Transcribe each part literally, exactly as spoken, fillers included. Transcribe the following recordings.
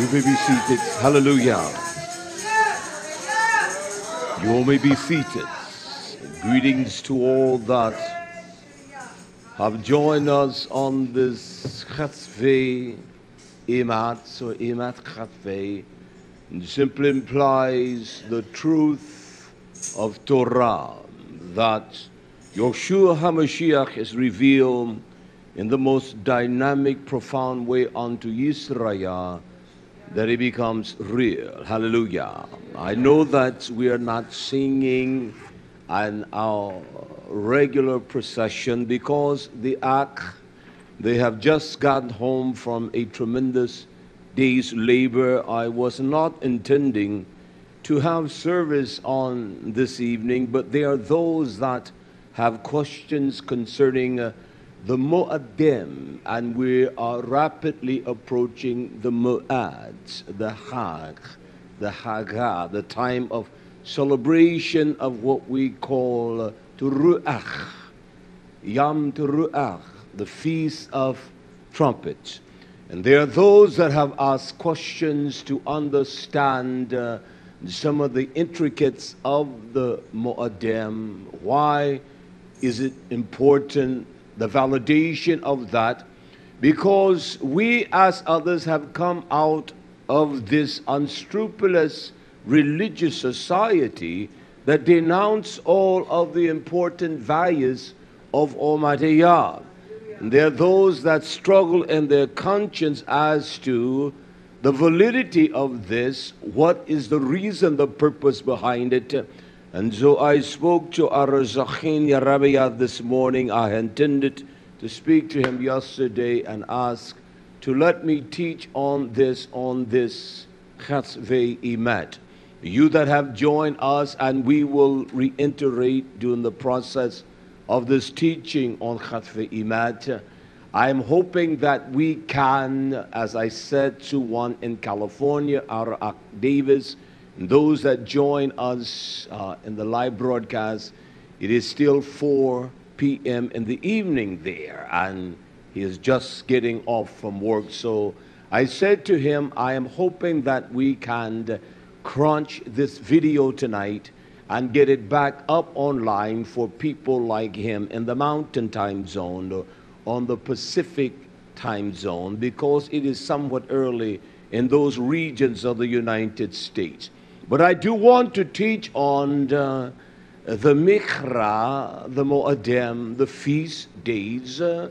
You may be seated. Hallelujah. You all may be seated. Greetings to all that have joined us on this Chatzvei Emat. So Emat Chatzvei simply implies the truth of Torah, that Yeshua HaMashiach is revealed in the most dynamic, profound way unto Yisrael, that it becomes real. Hallelujah. I know that we are not singing in our regular procession because the Ark, they have just gotten home from a tremendous day's labor. I was not intending to have service on this evening, but there are those that have questions concerning uh, the Mo'adim, and we are rapidly approaching the Mo'ads, the Hag, the Hagah, the time of celebration of what we call uh, Teruach, Yom Teruach, the Feast of Trumpets. And there are those that have asked questions to understand uh, some of the intricates of the Mo'adim. Why is it important, the validation of that? Because we as others have come out of this unscrupulous religious society that denounce all of the important values of Almighty Yah. And there are those that struggle in their conscience as to the validity of this, what is the reason, the purpose behind it. And so I spoke to Arzakhin Yarabiyah this morning. I intended to speak to him yesterday and ask to let me teach on this, on this Chatzvei Emat. You that have joined us, and we will reiterate during the process of this teaching on Chatzvei Emat, I am hoping that we can, as I said to one in California, Arak Davis, and those that join us uh, in the live broadcast, it is still four p m in the evening there, and he is just getting off from work. So I said to him, I am hoping that we can crunch this video tonight and get it back up online for people like him in the Mountain Time Zone or on the Pacific Time Zone, because it is somewhat early in those regions of the United States. But I do want to teach on uh, the Mikra, the Mo'adim, the feast days, uh,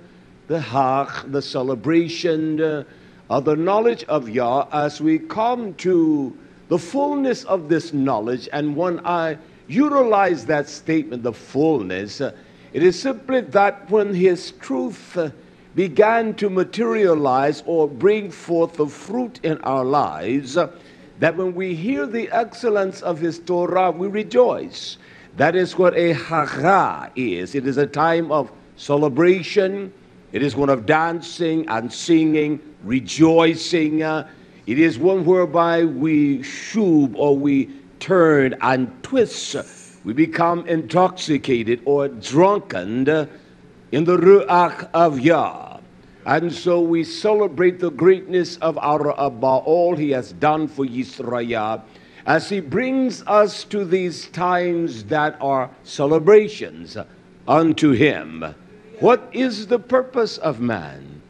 the Hag, the celebration, uh, of the knowledge of Yah, as we come to the fullness of this knowledge. And when I utilize that statement, the fullness, uh, it is simply that when His truth uh, began to materialize or bring forth the fruit in our lives, uh, that when we hear the excellence of His Torah, we rejoice. That is what a Hagah is. It is a time of celebration. It is one of dancing and singing, rejoicing. Uh, it is one whereby we shub, or we turn and twist. We become intoxicated or drunken uh, in the Ruach of Yah. And so we celebrate the greatness of our Abba, all He has done for Yisrael, as He brings us to these times that are celebrations unto Him. What is the purpose of man?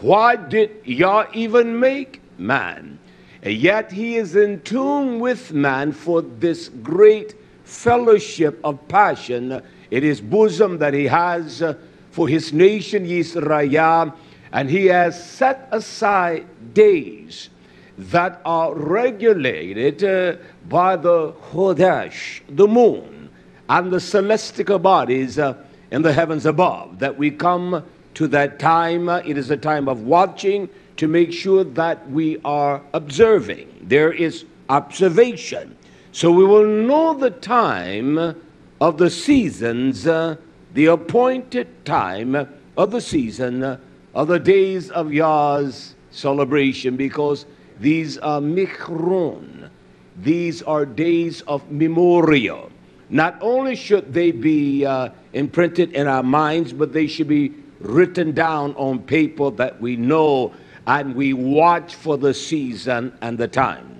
Why did Yah even make man? And yet He is in tune with man for this great fellowship of passion in His bosom that He has uh, for His nation Yisrael, and He has set aside days that are regulated uh, by the Chodesh, the moon, and the celestial bodies uh, in the heavens above, that we come to that time. Uh, it is a time of watching to make sure that we are observing. There is observation. So we will know the time of the seasons, uh, the appointed time of the season, uh, of the days of Yah's celebration, because these are Mikron. These are days of memorial. Not only should they be uh, imprinted in our minds, but they should be written down on paper that we know. and we watch for the season and the time.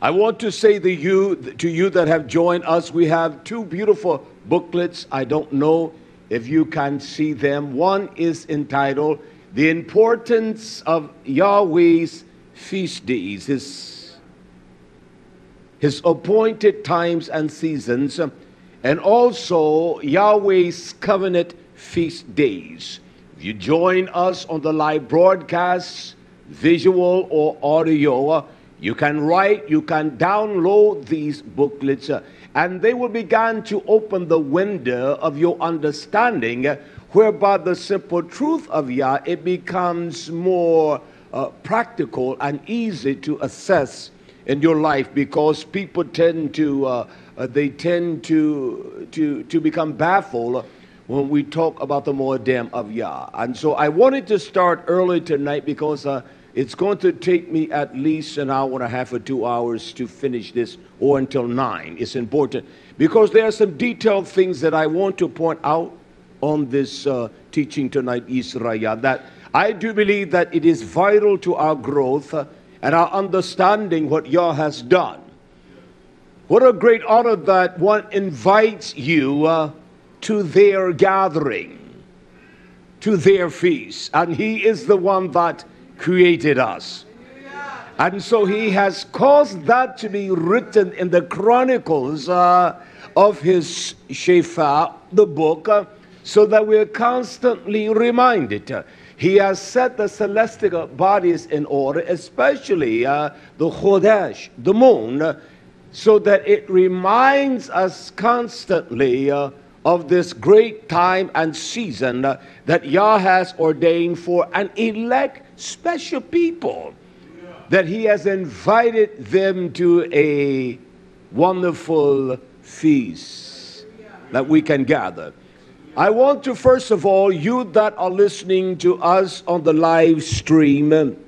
I want to say to you, to you that have joined us, we have two beautiful booklets. I don't know if you can see them. One is entitled, The Importance of Yahweh's Feast Days, His, his Appointed Times and Seasons, and also Yahweh's Covenant Feast Days. If you join us on the live broadcast, visual or audio, you can write, you can download these booklets, uh, and they will begin to open the window of your understanding, uh, whereby the simple truth of Yah, it becomes more uh, practical and easy to assess in your life, because people tend to, uh, uh, they tend to, to, to become baffled when we talk about the Moedim of Yah. And so I wanted to start early tonight because uh, it's going to take me at least an hour and a half or two hours to finish this, or until nine. It's important because there are some detailed things that I want to point out on this uh, teaching tonight, Israel, that I do believe that it is vital to our growth uh, and our understanding what Yah has done. What a great honor that one invites you uh, to their gathering, to their feast. And He is the one that created us. And so He has caused that to be written in the chronicles uh, of His Shefa, the book, uh, so that we are constantly reminded. Uh, he has set the celestial bodies in order, especially uh, the Chodesh, the moon, uh, so that it reminds us constantly uh, of this great time and season uh, that Yah has ordained for an elect special people, yeah, that He has invited them to a wonderful feast, yeah, that we can gather. I want to, first of all, you that are listening to us on the live stream,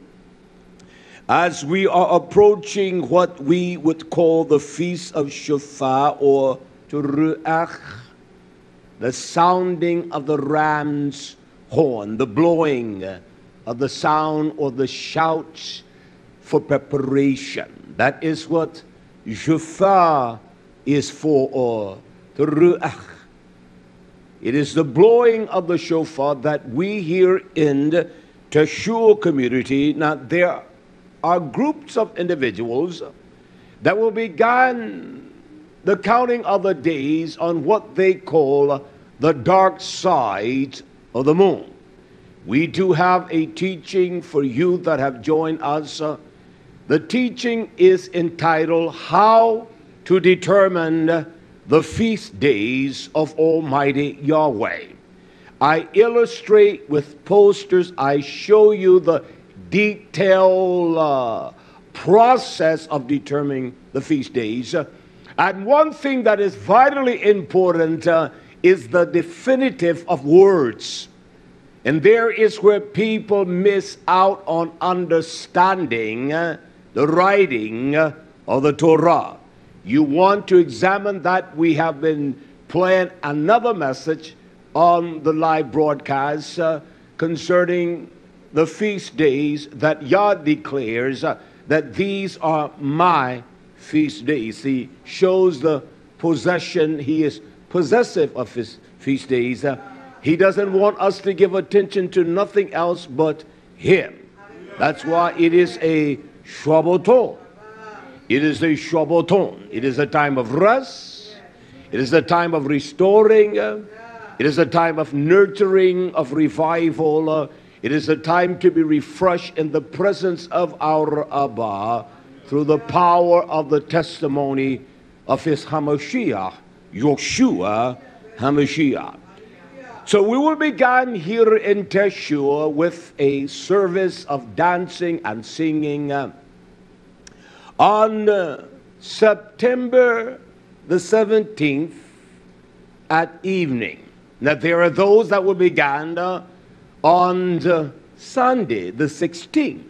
as we are approaching what we would call the Feast of Shofar, or Teruach, the sounding of the ram's horn, the blowing of the sound or the shouts for preparation. That is what Shofar is for, or Teruach. It is the blowing of the shofar that we hear in the Teshua community. Now, there are groups of individuals that will begin the counting of the days on what they call the dark side of the moon. We do have a teaching for you that have joined us. The teaching is entitled, How to Determine the Feast Days of Almighty Yahweh. I illustrate with posters. I show you the detailed uh, process of determining the feast days. And one thing that is vitally important uh, is the definitive of words. And there is where people miss out on understanding uh, the writing uh, of the Torah. You want to examine that. We have been playing another message on the live broadcast uh, concerning the feast days that Yah declares uh, that these are my feast days. He shows the possession. He is possessive of His feast days. Uh, He doesn't want us to give attention to nothing else but Him. That's why it is a Shabbaton. It is a Shabbaton. It is a time of rest. It is a time of restoring. It is a time of nurturing, of revival. It is a time to be refreshed in the presence of our Abba through the power of the testimony of His Hamashiach, Yeshua Hamashiach. So we will begin here in Teshua with a service of dancing and singing uh, on uh, September the seventeenth at evening. Now there are those that will begin uh, on uh, Sunday the sixteenth,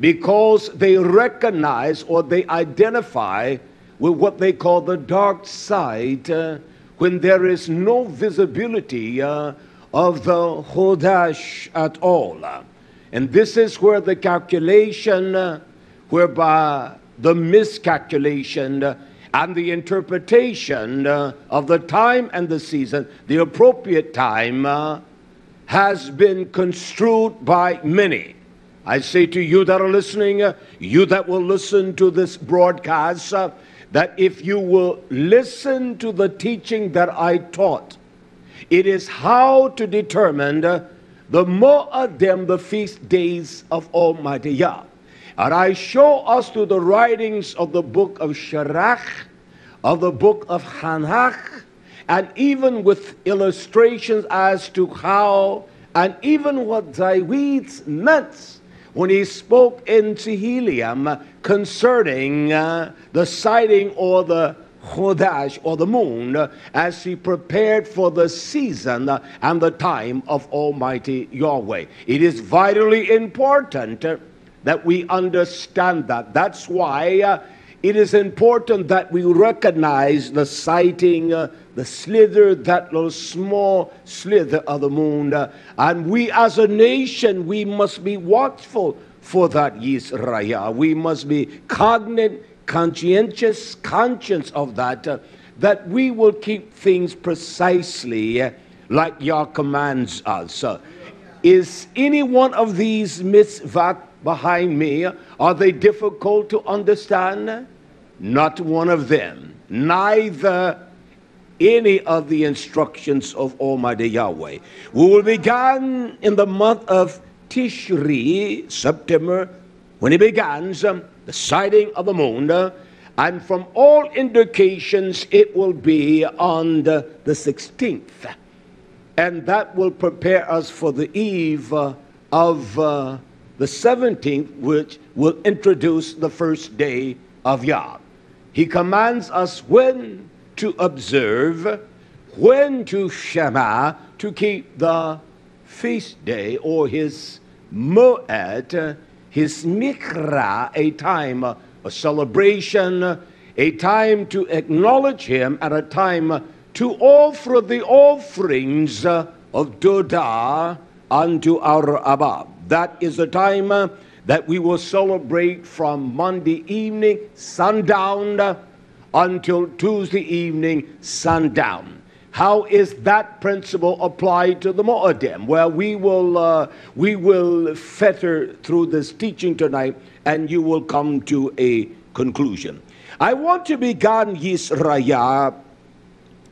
because they recognize or they identify with what they call the dark side uh, when there is no visibility uh, of the Chodesh at all. And this is where the calculation, uh, whereby the miscalculation uh, and the interpretation uh, of the time and the season, the appropriate time, uh, has been construed by many. I say to you that are listening, uh, you that will listen to this broadcast, uh, that if you will listen to the teaching that I taught, it is how to determine uh, the Mo'adim, the feast days of Almighty Yah. And I show us through the writings of the book of Sirach, of the book of Hanach, and even with illustrations as to how, and even what David meant when he spoke in Tehillim concerning uh, the sighting or the Chodesh or the moon, uh, as he prepared for the season uh, and the time of Almighty Yahweh. It is vitally important uh, that we understand that. That's why uh, it is important that we recognize the sighting, uh, the slither, that little small slither of the moon. Uh, and we as a nation, we must be watchful for that, Yisrael. We must be cognizant, conscientious, conscious of that, uh, that we will keep things precisely uh, like Yah commands us. Uh, is any one of these mitzvot behind me, are they difficult to understand? Not one of them. Neither any of the instructions of Almighty Yahweh. We will begin in the month of Tishri, September, when it begins, um, the sighting of the moon, uh, and from all indications it will be on the, the sixteenth. And that will prepare us for the eve uh, of uh, the seventeenth, which will introduce the first day of Yah. He commands us when to observe, when to Shema, to keep the feast day or his Moed, his Mikra, a time, a celebration, a time to acknowledge him, and a time to offer the offerings of Dodah unto our Abba. That is the time uh, that we will celebrate from Monday evening, sundown, uh, until Tuesday evening, sundown. How is that principle applied to the Mo'adim? Well, we will, uh, we will fetter through this teaching tonight, and you will come to a conclusion. I want to begin, Yisraya,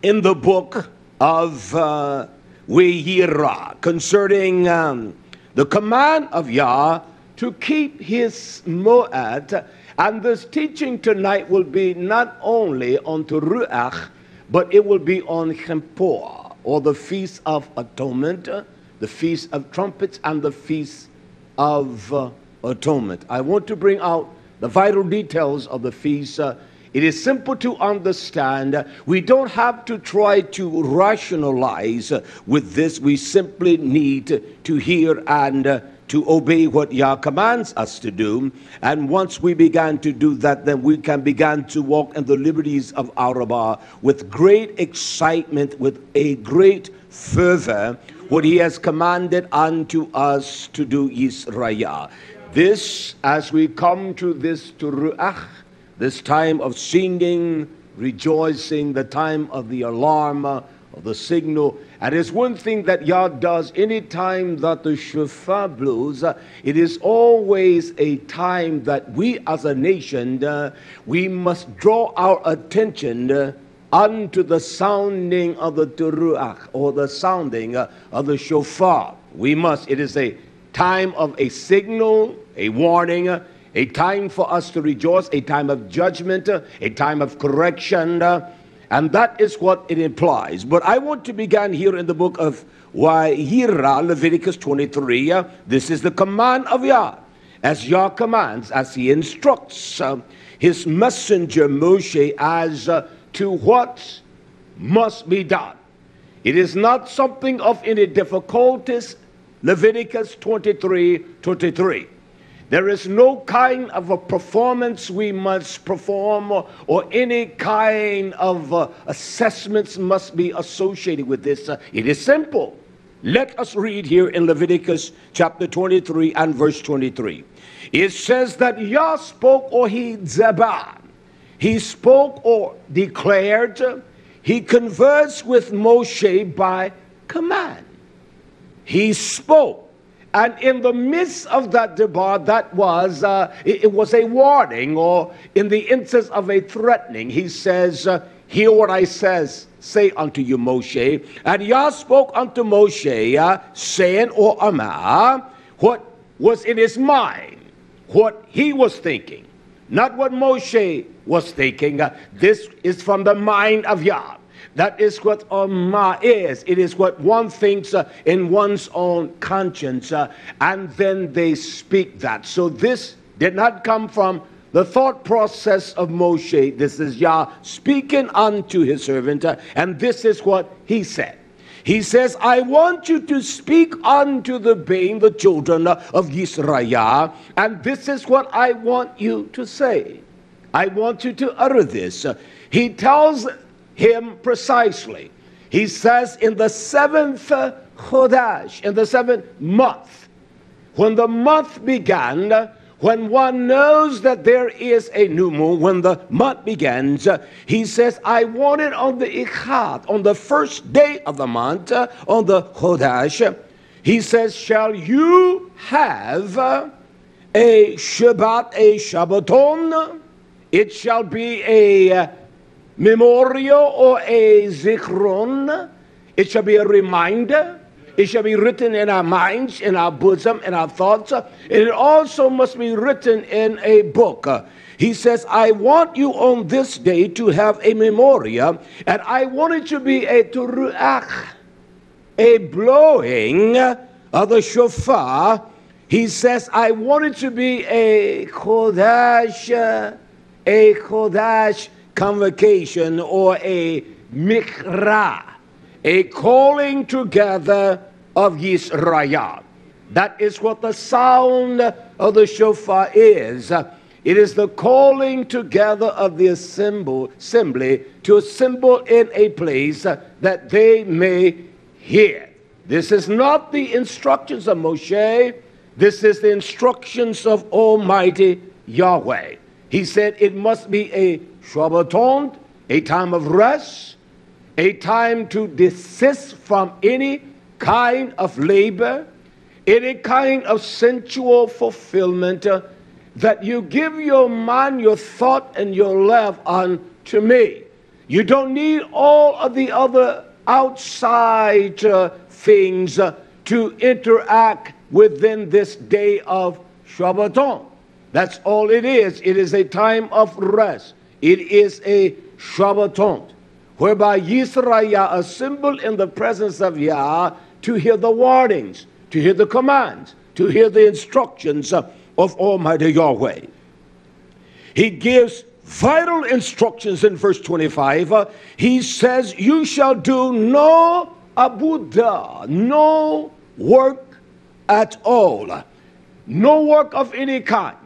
in the book of uh, Vayera, concerning Um, the command of Yah to keep his Moed. And this teaching tonight will be not only on Teruach, but it will be on Kippur, or the Feast of Atonement, the Feast of Trumpets, and the Feast of uh, Atonement. I want to bring out the vital details of the feast. Uh, it is simple to understand. We don't have to try to rationalize with this. We simply need to hear and to obey what Yah commands us to do. And once we begin to do that, then we can begin to walk in the liberties of our Abba with great excitement, with a great fervor, what he has commanded unto us to do, Yisraya. This, as we come to this Teruach, this time of singing, rejoicing, the time of the alarm, uh, of the signal. And it's one thing that Yah does any time that the shofar blows. Uh, it is always a time that we as a nation, uh, we must draw our attention uh, unto the sounding of the Teruach, or the sounding uh, of the shofar. We must. It is a time of a signal, a warning, uh, a time for us to rejoice, a time of judgment, a time of correction, and that is what it implies. But I want to begin here in the book of Vayera, Leviticus twenty-three. This is the command of Yah, as Yah commands, as he instructs his messenger Moshe as to what must be done. It is not something of any difficulties, Leviticus twenty-three, twenty-three. There is no kind of a performance we must perform, or, or any kind of uh, assessments must be associated with this. Uh, it is simple. Let us read here in Leviticus chapter twenty-three and verse twenty-three. It says that Yah spoke, or he Zebah. He spoke or declared. He conversed with Moshe by command. He spoke. And in the midst of that debar, that was, uh, it, it was a warning, or in the instance of a threatening. He says, uh, hear what I says, say unto you, Moshe. And Yah spoke unto Moshe, uh, saying, or Amah, what was in his mind, what he was thinking, not what Moshe was thinking. Uh, this is from the mind of Yah. That is what Amah is. It is what one thinks uh, in one's own conscience, uh, and then they speak that. So this did not come from the thought process of Moshe. This is Yah speaking unto his servant, uh, and this is what he said. He says, I want you to speak unto the Baim, the children of Yisra'el, and this is what I want you to say. I want you to utter this. He tells him precisely. He says, in the seventh Chodesh, in the seventh month, when the month began, when one knows that there is a new moon, when the month begins, uh, he says, I want it on the Ichad, on the first day of the month, uh, on the Chodesh. He says, shall you have uh, a Shabbat, a Shabbaton? It shall be a uh, memorial or a Zichron. It shall be a reminder. It shall be written in our minds, in our bosom, in our thoughts. And it also must be written in a book. He says, I want you on this day to have a memorial, and I want it to be a teruach, a blowing of the shofar. He says, I want it to be a kodesh, a kodesh convocation, or a mikra, a calling together of Yisra'el. That is what the sound of the shofar is. It is the calling together of the assembly to assemble in a place that they may hear. This is not the instructions of Moshe. This is the instructions of Almighty Yahweh. He said it must be a Shabbaton, a time of rest, a time to desist from any kind of labor, any kind of sensual fulfillment, uh, that you give your mind, your thought, and your love unto me. You don't need all of the other outside uh, things uh, to interact within this day of Shabbaton. That's all it is. It is a time of rest. It is a Shabbaton, whereby Yisra'el assembled in the presence of Yah to hear the warnings, to hear the commands, to hear the instructions of Almighty Yahweh. He gives vital instructions in verse twenty-five. He says, you shall do no abudah, no work at all, no work of any kind.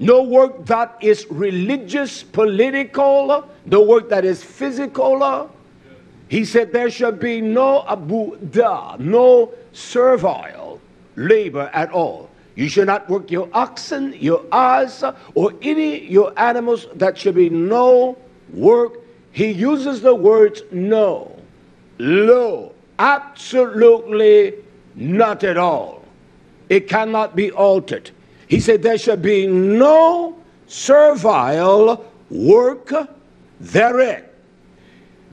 No work that is religious, political, no work that is physical. He said there shall be no abudah, no servile labor at all. You shall not work your oxen, your ass, or any your animals. That shall be no work. He uses the words no, lo, absolutely not at all. It cannot be altered. He said, there shall be no servile work therein.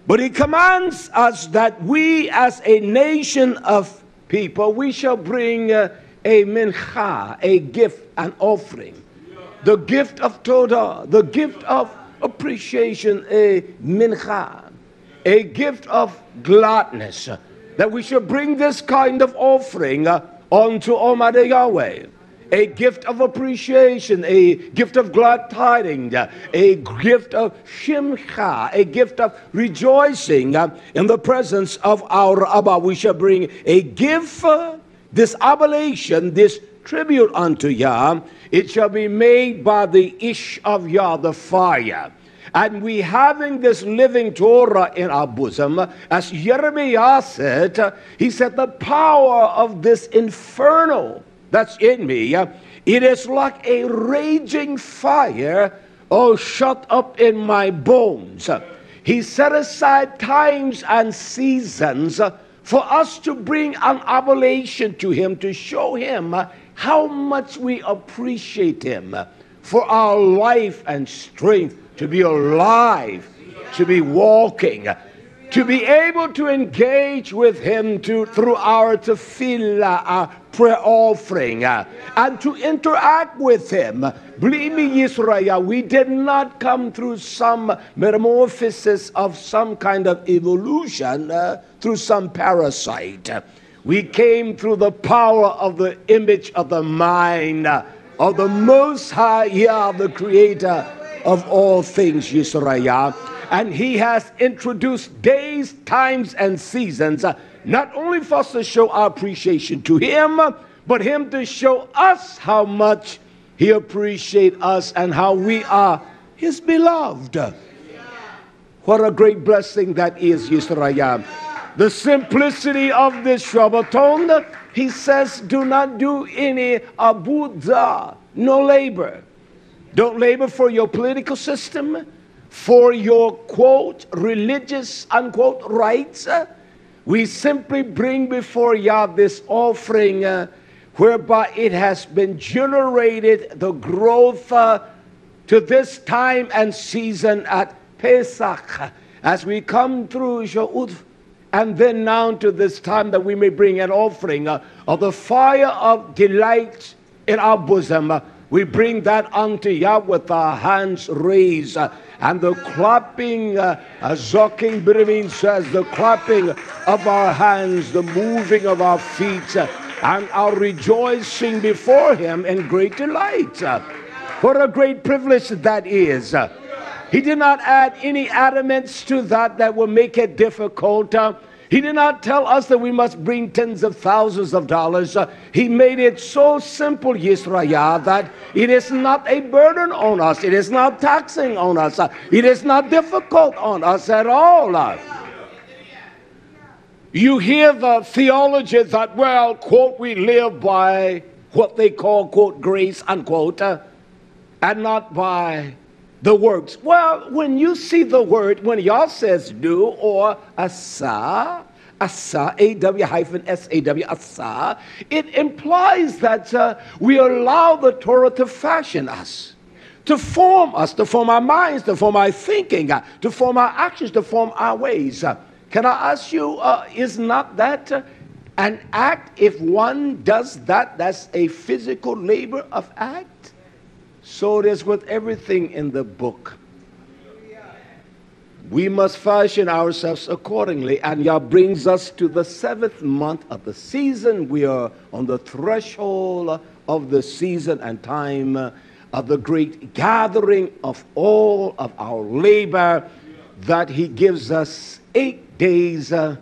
But he commands us that we, as a nation of people, we shall bring uh, a mincha, a gift, an offering. The gift of Torah, the gift of appreciation, a mincha, a gift of gladness. That we shall bring this kind of offering uh, unto Almighty Yahweh. A gift of appreciation, a gift of glad tidings, a gift of shimcha, a gift of rejoicing in the presence of our Abba. We shall bring a gift, this oblation, this tribute unto Yah. It shall be made by the ish of Yah, the fire. and we having this living Torah in our bosom, as Jeremiah said, he said, the power of this inferno that's in me, it is like a raging fire, oh, shut up in my bones. He set aside times and seasons for us to bring an oblation to him, to show him how much we appreciate him for our life and strength, to be alive, to be walking, to be able to engage with him to, through our tefillah, our prayer offering, and to interact with him. Believe me, Yisrael, we did not come through some metamorphosis of some kind of evolution, uh, through some parasite. We came through the power of the image of the mind, uh, of the Most High, yeah, the Creator of all things, Yisrael. And he has introduced days, times, and seasons, uh, not only for us to show our appreciation to him, but him to show us how much he appreciates us and how we are his beloved. Yeah. What a great blessing that is, Yisrael. Yeah. The simplicity of this Shabbaton, he says, do not do any abudah, no labor. Don't labor for your political system, for your, quote, religious, unquote, rights. We simply bring before Yah this offering uh, whereby it has been generated the growth uh, to this time and season at Pesach, as we come through Shavuot, and then now to this time that we may bring an offering uh, of the fire of delight in our bosom. Uh, we bring that unto Yah with our hands raised. Uh, And the clapping, uh, Zokin B'Revin says, the clapping of our hands, the moving of our feet, uh, and our rejoicing before him in great delight. Uh, what a great privilege that is. Uh, he did not add any adamants to that that will make it difficult. Uh, he did not tell us that we must bring tens of thousands of dollars. Uh, he made it so simple, Yisrael, that it is not a burden on us. It is not taxing on us. Uh, it is not difficult on us at all. Uh, you hear the theology that, well, quote, we live by what they call, quote, grace, unquote, uh, and not by the works. Well, when you see the word, when Yah says do, or asa, asa, A W hyphen S A W, asa, it implies that uh, we allow the Torah to fashion us, to form us, to form our minds, to form our thinking, uh, to form our actions, to form our ways. Uh, can I ask you, uh, is not that uh, an act? If one does that, that's a physical labor of act? So it is with everything in the book. We must fashion ourselves accordingly. And Yah brings us to the seventh month of the season. We are on the threshold of the season and time of the great gathering of all of our labor, that he gives us eight days, uh,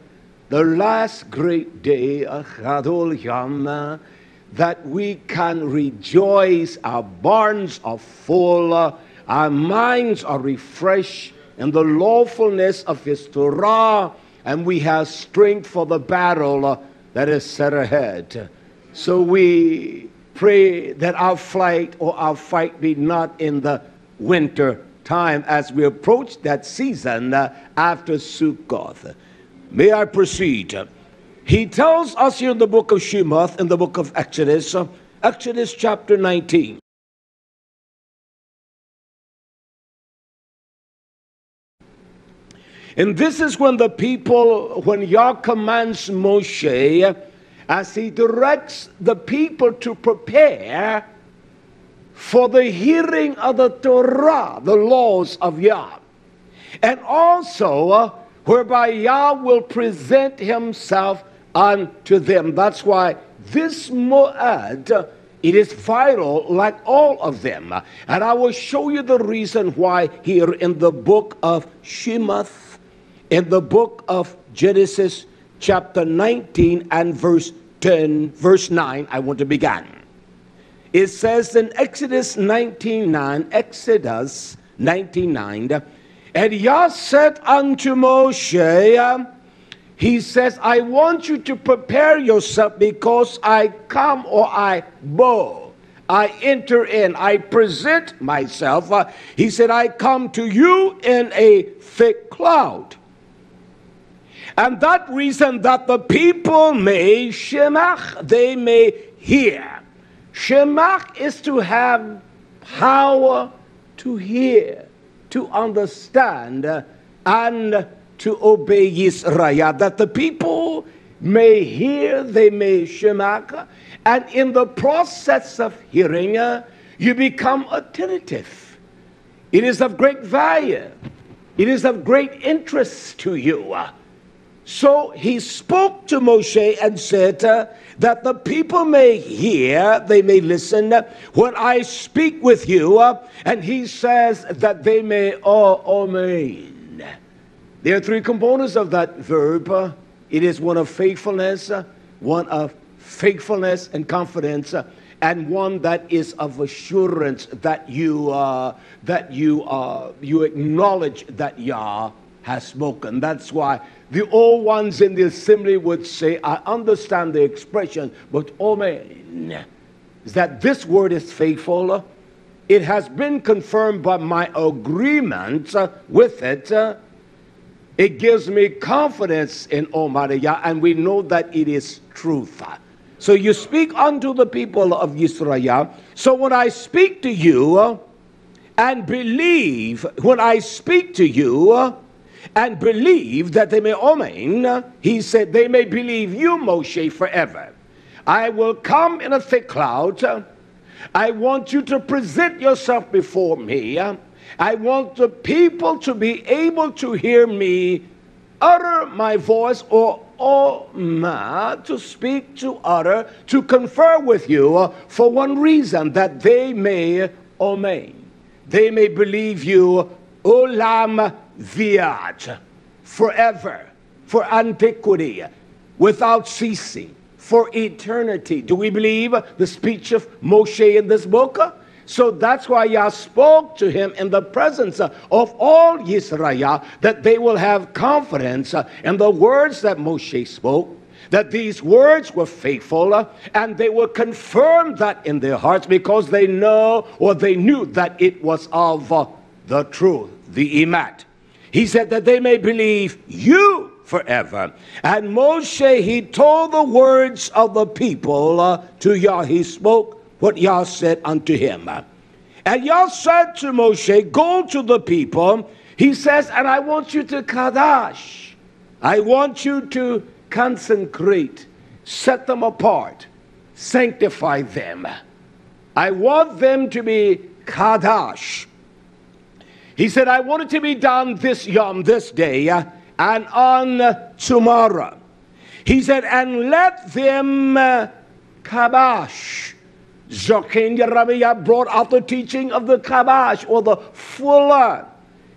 the last great day, uh, Chadol Yom, that we can rejoice, our barns are full, uh, our minds are refreshed in the lawfulness of his Torah, and we have strength for the battle uh, that is set ahead. So we pray that our flight or our fight be not in the winter time as we approach that season uh, after Sukkoth. May I proceed? He tells us here in the book of Shemoth, in the book of Exodus, uh, Exodus chapter nineteen. And this is when the people, when Yah commands Moshe, as he directs the people to prepare for the hearing of the Torah, the laws of Yah. And also, uh, whereby Yah will present himself unto them. That's why this Moed, it is vital like all of them. And I will show you the reason why here in the book of Shemoth, in the book of Genesis chapter nineteen and verse ten, verse nine, I want to begin. It says in Exodus nineteen nine, Exodus nineteen nine. And Yah said unto Moshe, he says, I want you to prepare yourself, because I come, or I bow, I enter in, I present myself. Uh, he said, I come to you in a thick cloud. And that reason that the people may shemach, they may hear. Shemach is to have power to hear, to understand, uh, and to obey Yisraya, that the people may hear, they may shemach, and in the process of hearing, uh, you become attentive. It is of great value. It is of great interest to you. So he spoke to Moshe and said, uh, that the people may hear, they may listen, uh, when I speak with you, uh, and he says that they may all amen. There are three components of that verb. Uh, it is one of faithfulness, uh, one of faithfulness and confidence, uh, and one that is of assurance that you uh, that you uh, you acknowledge that Yah has spoken. That's why the old ones in the assembly would say, I understand the expression, but amen, that this word is faithful. It has been confirmed by my agreement with it. It gives me confidence in Almighty Yah, and we know that it is truth. So you speak unto the people of Yisrael. So when I speak to you and believe, when I speak to you, and believe that they may amen, he said, they may believe you, Moshe, forever. I will come in a thick cloud. I want you to present yourself before me. I want the people to be able to hear me utter my voice, or Oma, to speak, to utter, to confer with you, for one reason, that they may amen. They may believe you, Olam Viat, forever, for antiquity, without ceasing, for eternity. Do we believe the speech of Moshe in this book? So that's why Yah spoke to him in the presence of all Yisrael, that they will have confidence in the words that Moshe spoke, that these words were faithful, and they will confirm that in their hearts, because they know, or they knew, that it was of the truth, the Emet. He said that they may believe you forever. And Moshe, he told the words of the people uh, to Yah. He spoke what Yah said unto him. And Yah said to Moshe, go to the people. He says, and I want you to Kadash. I want you to consecrate, set them apart, sanctify them. I want them to be Kadash. He said, I want it to be done this yom, this day, uh, and on uh, tomorrow. He said, and let them uh, kabash. Zaken Rabbi brought out the teaching of the kabash, or the fuller.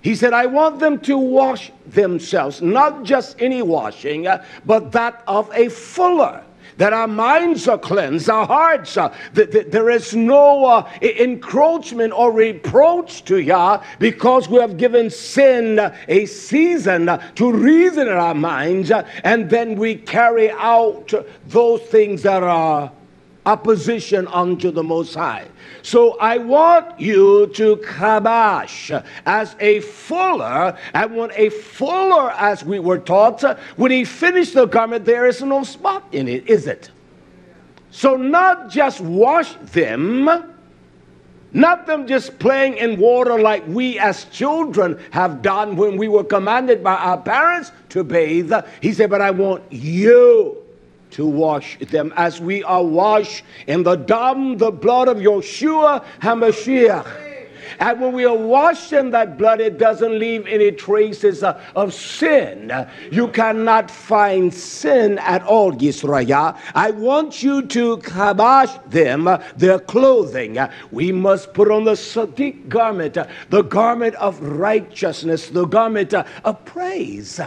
He said, I want them to wash themselves, not just any washing, uh, but that of a fuller, that our minds are cleansed, our hearts are, that, that there is no uh, encroachment or reproach to Yah, because we have given sin uh, a season uh, to reason in our minds, uh, and then we carry out those things that are opposition unto the Most High. So I want you to kabash as a fuller. I want a fuller, as we were taught. When he finished the garment, there is no spot in it, is it? So not just wash them, not them just playing in water like we as children have done when we were commanded by our parents to bathe. He said, but I want you to wash them as we are washed in the dam, the blood of Yeshua HaMashiach. And when we are washed in that blood, it doesn't leave any traces uh, of sin. You cannot find sin at all, Yisraya. I want you to kabash them, uh, their clothing. Uh, we must put on the Sadiq garment, uh, the garment of righteousness, the garment uh, of praise.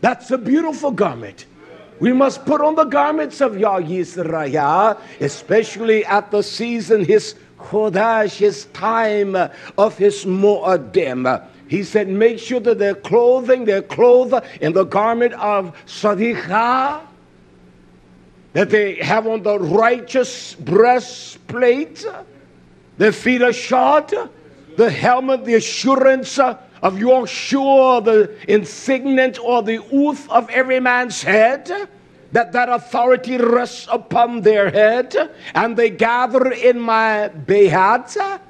That's a beautiful garment. We must put on the garments of Yah Yisraya, especially at the season his Khodash, his time of his mu'addim. He said, make sure that their clothing, their clothes in the garment of Sadiqah, that they have on the righteous breastplate, their feet are shod, the helmet, the assurance of your sure, the insignia or the oath of every man's head, that that authority rests upon their head, and they gather in my bayat.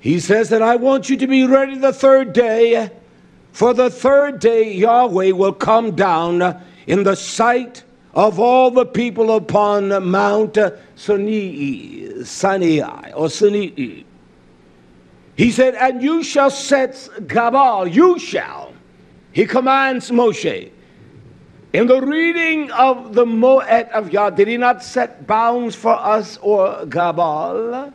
He says that I want you to be ready the third day, for the third day Yahweh will come down in the sight of all the people upon Mount Sinai, Sinai or Sinai. He said, and you shall set Gabal, you shall. He commands Moshe. In the reading of the Moed of Yah, did he not set bounds for us or Gabal?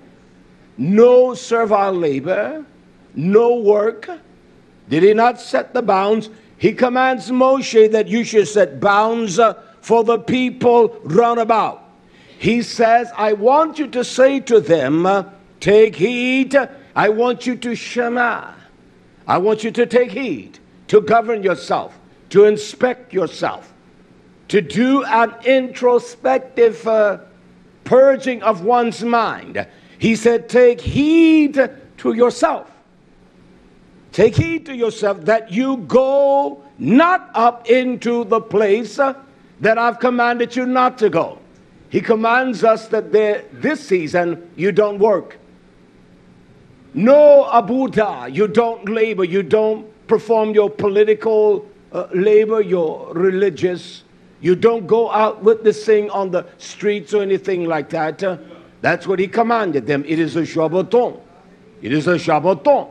No servile labor, no work. Did he not set the bounds? He commands Moshe that you should set bounds for the people round about. He says, I want you to say to them, take heed. I want you to shema. I want you to take heed, to govern yourself, to inspect yourself, to do an introspective uh, purging of one's mind. He said, take heed to yourself. Take heed to yourself that you go not up into the place uh, that I've commanded you not to go. He commands us that there, this season you don't work. No abudah, you don't labor, you don't perform your political uh, labor, your religious. You don't go out witnessing on the streets or anything like that. Uh, that's what he commanded them. It is a Shabbaton. It is a Shabbaton.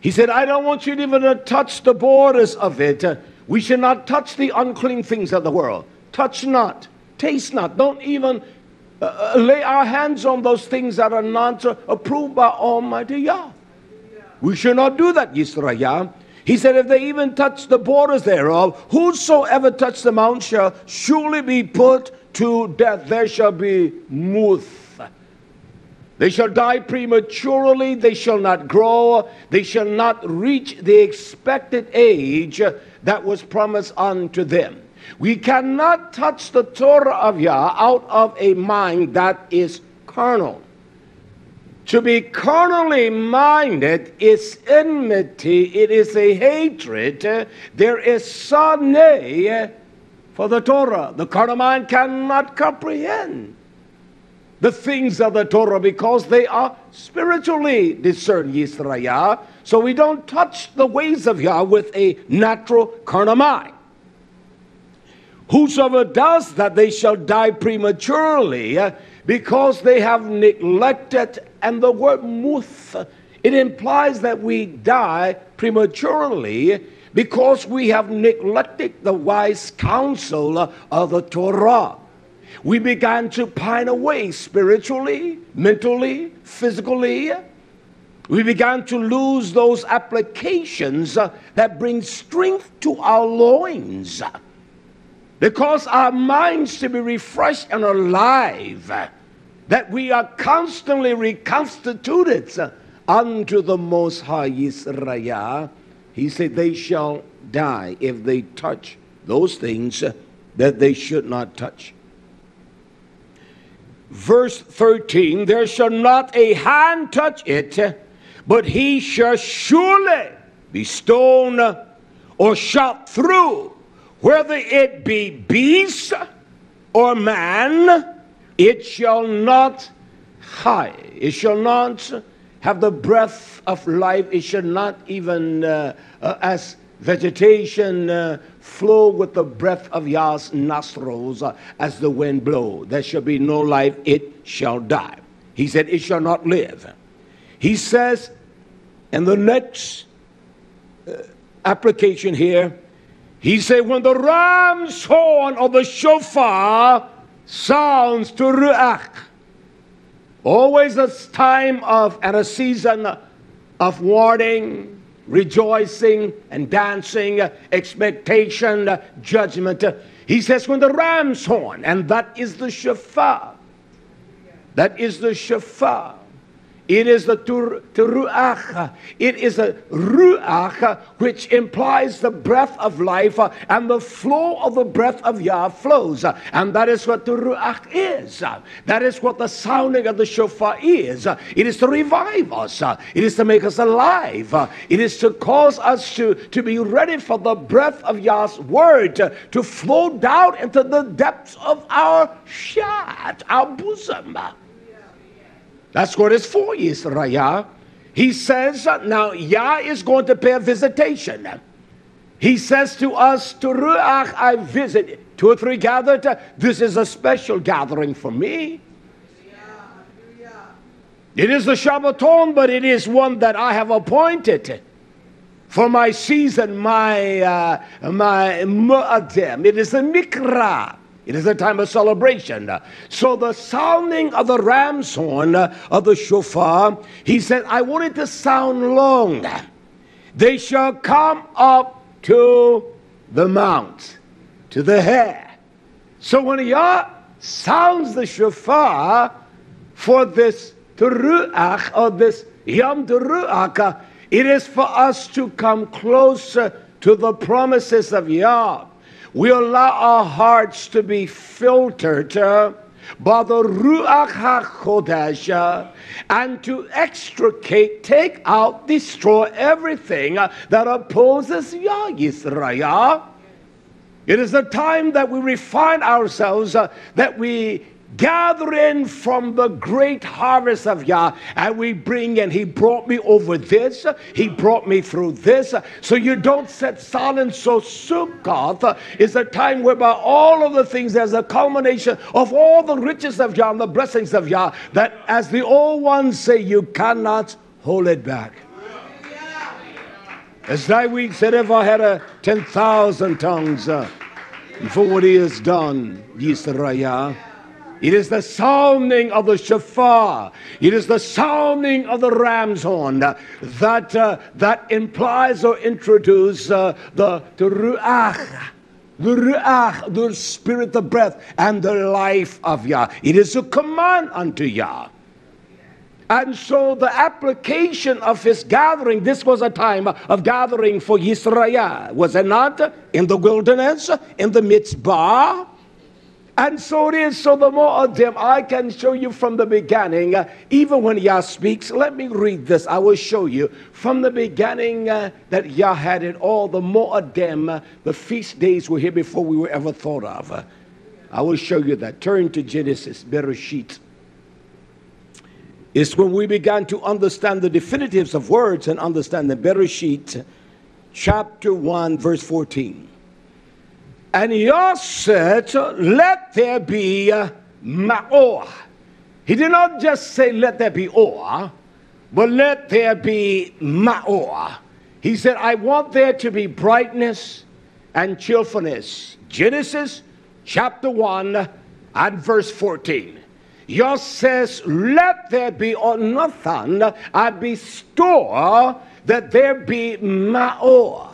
He said, I don't want you to even to touch the borders of it. Uh, we should not touch the unclean things of the world. Touch not, taste not, don't even Uh, lay our hands on those things that are not approved by Almighty Yah. We should not do that, Yisrael. He said, if they even touch the borders thereof, whosoever touch the mount shall surely be put to death. There shall be muth. They shall die prematurely. They shall not grow. They shall not reach the expected age that was promised unto them. We cannot touch the Torah of Yah out of a mind that is carnal. To be carnally minded is enmity. It is a hatred. There is sane for the Torah. The carnal mind cannot comprehend the things of the Torah because they are spiritually discerned, Yisrael. So we don't touch the ways of Yah with a natural carnal mind. Whosoever does that, they shall die prematurely because they have neglected. And the word muth, it implies that we die prematurely because we have neglected the wise counsel of the Torah. We began to pine away spiritually, mentally, physically. We began to lose those applications that bring strength to our loins. Because our minds to be refreshed and alive, that we are constantly reconstituted unto the Most High Yisrael. He said, they shall die if they touch those things that they should not touch. Verse thirteen, there shall not a hand touch it, but he shall surely be stoned or shot through. Whether it be beast or man, it shall not high. It shall not have the breath of life. It shall not even, uh, uh, as vegetation, uh, flow with the breath of Yah's nostrils uh, as the wind blows. There shall be no life. It shall die. He said, it shall not live. He says, in the next uh, application here, he said, when the ram's horn or the shofar sounds to ruach, always a time of and a season of warning, rejoicing and dancing, expectation, judgment. He says, when the ram's horn, and that is the shofar, that is the shofar. It is the teruach. It is a ruach, which implies the breath of life, and the flow of the breath of Yah flows. And that is what the teruach is. That is what the sounding of the shofar is. It is to revive us. It is to make us alive. It is to cause us to, to be ready for the breath of Yah's word to, to flow down into the depths of our shat, our bosom. That's what it's for, Israel. He says, now Yah is going to pay a visitation. He says to us, to Ruach I visit. Two or three gathered. This is a special gathering for me. It is the Shabbaton, but it is one that I have appointed for my season, my uh, my mu'adim. It is the Mikra. It is a time of celebration. So the sounding of the ram's horn, of the shofar, he said, I want it to sound long. They shall come up to the mount, to the hair. So when Yah sounds the shofar for this teruach, or this yom teruach, it is for us to come closer to the promises of Yah. We allow our hearts to be filtered uh, by the Ruach HaKodesh uh, and to extricate, take out, destroy everything uh, that opposes Yah Yisraya. It is the time that we refine ourselves, uh, that we gather in from the great harvest of Yah, and we bring in, He brought me over this, He brought me through this. So you don't sit silent. So Sukkot is a time whereby all of the things, there's a culmination of all the riches of Yah and the blessings of Yah, that as the old ones say, you cannot hold it back. As thy week said, if I had a ten thousand tongues, uh, for what He has done, Yisraya. It is the sounding of the shofar. It is the sounding of the ram's horn that uh, that implies or introduces uh, the the ruach, the ruach, the spirit, the breath, and the life of Yah. It is a command unto Yah. And so the application of His gathering, this was a time of gathering for Yisrael, was it not? In the wilderness, in the mitzvah. And so it is. So the more of them, I can show you from the beginning, uh, even when Yah speaks, let me read this. I will show you from the beginning uh, that Yah had it all. The more of them, uh, the feast days were here before we were ever thought of. Uh, I will show you that. Turn to Genesis, Bereshit. It's when we began to understand the definitives of words and understand the Bereshit, chapter one, verse fourteen. And Yah said, let there be ma'or. He did not just say, let there be or, but let there be ma'or. He said, I want there to be brightness and cheerfulness. Genesis chapter one and verse fourteen. Yah says, let there be or nothing, I bestow that there be ma'or.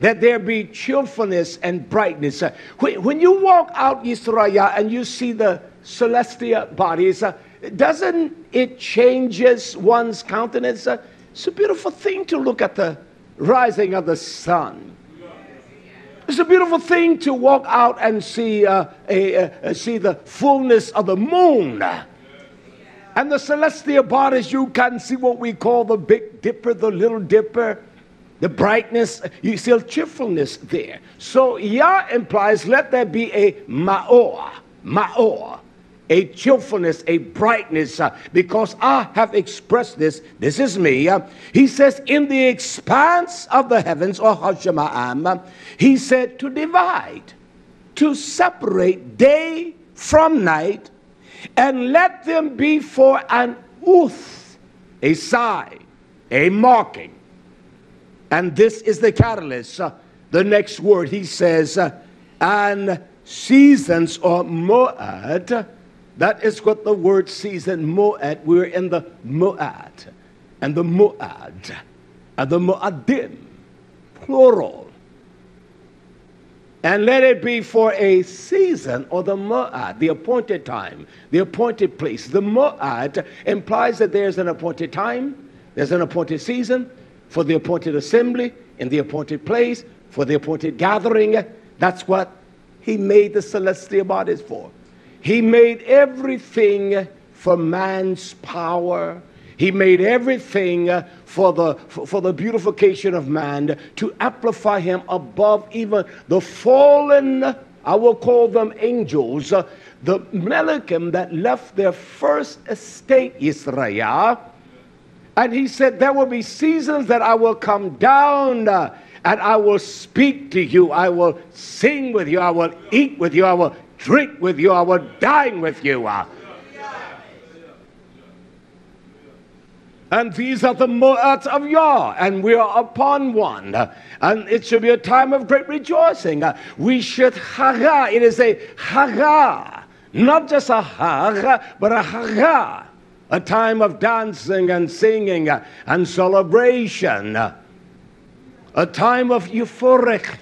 That there be cheerfulness and brightness. When you walk out Yisraya and you see the celestial bodies, doesn't it changes one's countenance? It's a beautiful thing to look at the rising of the sun. It's a beautiful thing to walk out and see uh, a, uh, see the fullness of the moon. And the celestial bodies, you can see what we call the Big Dipper, the Little Dipper. The brightness, you see cheerfulness there. So Yah implies, let there be a ma'or, ma'or, a cheerfulness, a brightness, uh, because I have expressed this. This is me. Uh, he says, in the expanse of the heavens, or Hashemayim, He said, to divide, to separate day from night, and let them be for an uth, a sign, a marking. And this is the catalyst. Uh, the next word He says, uh, and seasons or mo'ad. That is what the word season, mo'ad. We're in the mo'ad. And the mo'ad. And the mo'adim. Plural. And let it be for a season, or the mo'ad, the appointed time, the appointed place. The mo'ad implies that there's an appointed time, there's an appointed season for the appointed assembly, in the appointed place, for the appointed gathering. That's what he made the celestial bodies for. He made everything for man's power. He made everything for the, for the beautification of man, to amplify him above even the fallen, I will call them angels, the Melachim that left their first estate, Yisra'el. And he said, there will be seasons that I will come down and I will speak to you. I will sing with you. I will eat with you. I will drink with you. I will dine with you. And these are the Mo'ats of Yah, and we are upon one. And it should be a time of great rejoicing. We should haga. It is a haga, not just a haga, but a haga, a time of dancing and singing and celebration, a time of euphoric.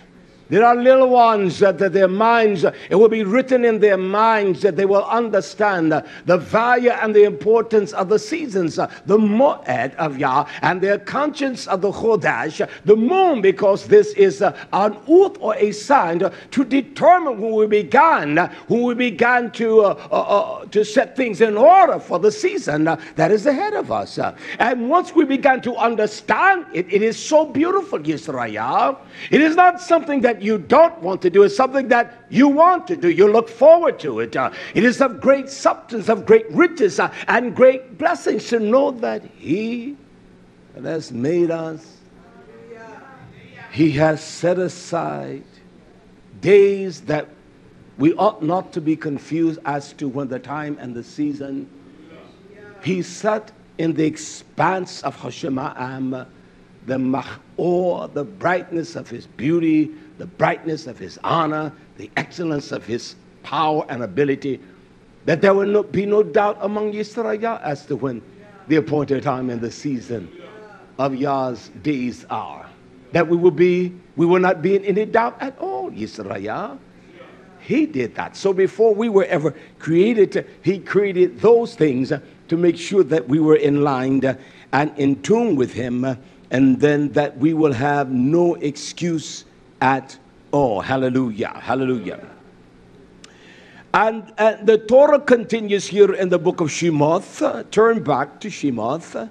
There are little ones that their minds, it will be written in their minds that they will understand the value and the importance of the seasons, the Mo'ed of Yah, and their conscience of the Chodesh, the moon, because this is an oath or a sign to determine when we began, when we began to, uh, uh, uh, to set things in order for the season that is ahead of us. And once we began to understand it, it is so beautiful, Yisra'el. It is not something that you don't want to do, is something that you want to do. You look forward to it. Uh, it is of great substance, of great riches, uh, and great blessings to know that He that has made us, He has set aside days that we ought not to be confused as to when the time and the season. He sat in the expanse of Hashema'am, the mach'or, the brightness of His beauty, the brightness of His honor, the excellence of His power and ability, that there will no, be no doubt among Yisra'el as to when the appointed time and the season of Yah's days are. That we will be, we will not be in any doubt at all, Yisra'el. He did that. So before we were ever created, He created those things to make sure that we were in line and in tune with Him, and then that we will have no excuse at all. Hallelujah. Hallelujah. And, and the Torah continues here in the book of Shemoth. Turn back to Shemoth.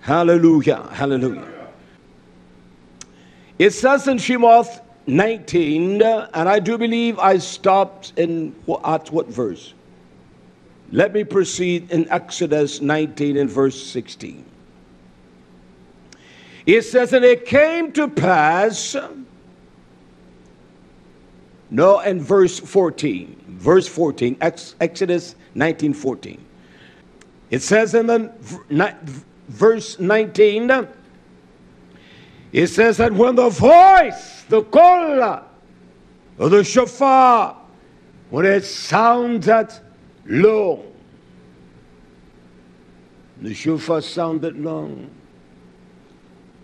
Hallelujah. Hallelujah. It says in Shemoth nineteen, and I do believe I stopped in at what verse? Let me proceed in Exodus nineteen and verse sixteen. It says, and it came to pass, no, in verse fourteen, verse fourteen, Ex Exodus nineteen, fourteen. It says in the, verse nineteen, it says that when the voice, the kol, or the shofar, when it sounded long, the shofar sounded long,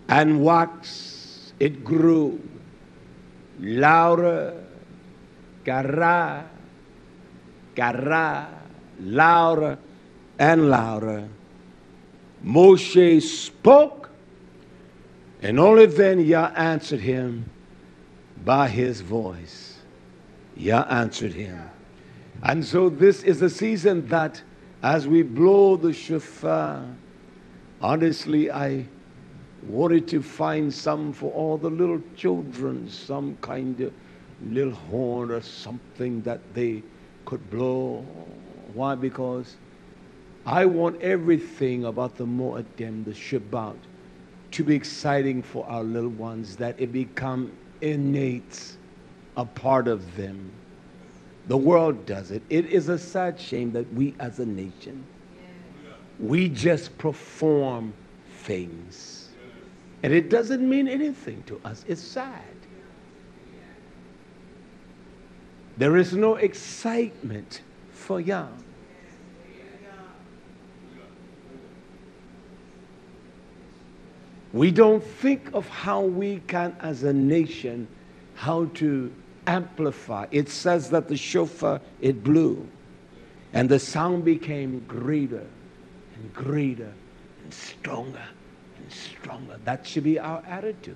and wax, it grew louder, kara, kara, louder and louder. Moshe spoke, and only then Yah answered him by His voice. Yah answered him. And so this is the season that as we blow the shofar, honestly, I wanted to find some for all the little children, some kind of little horn or something that they could blow. Why? Because I want everything about the Mo'adim, the Shabbat, to be exciting for our little ones, that it become innate, a part of them. The world does it. It is a sad shame that we as a nation, we just perform things. And it doesn't mean anything to us. It's sad. There is no excitement for Yah. We don't think of how we can, as a nation, how to amplify. It says that the shofar, it blew, and the sound became greater and greater and stronger and stronger. That should be our attitude.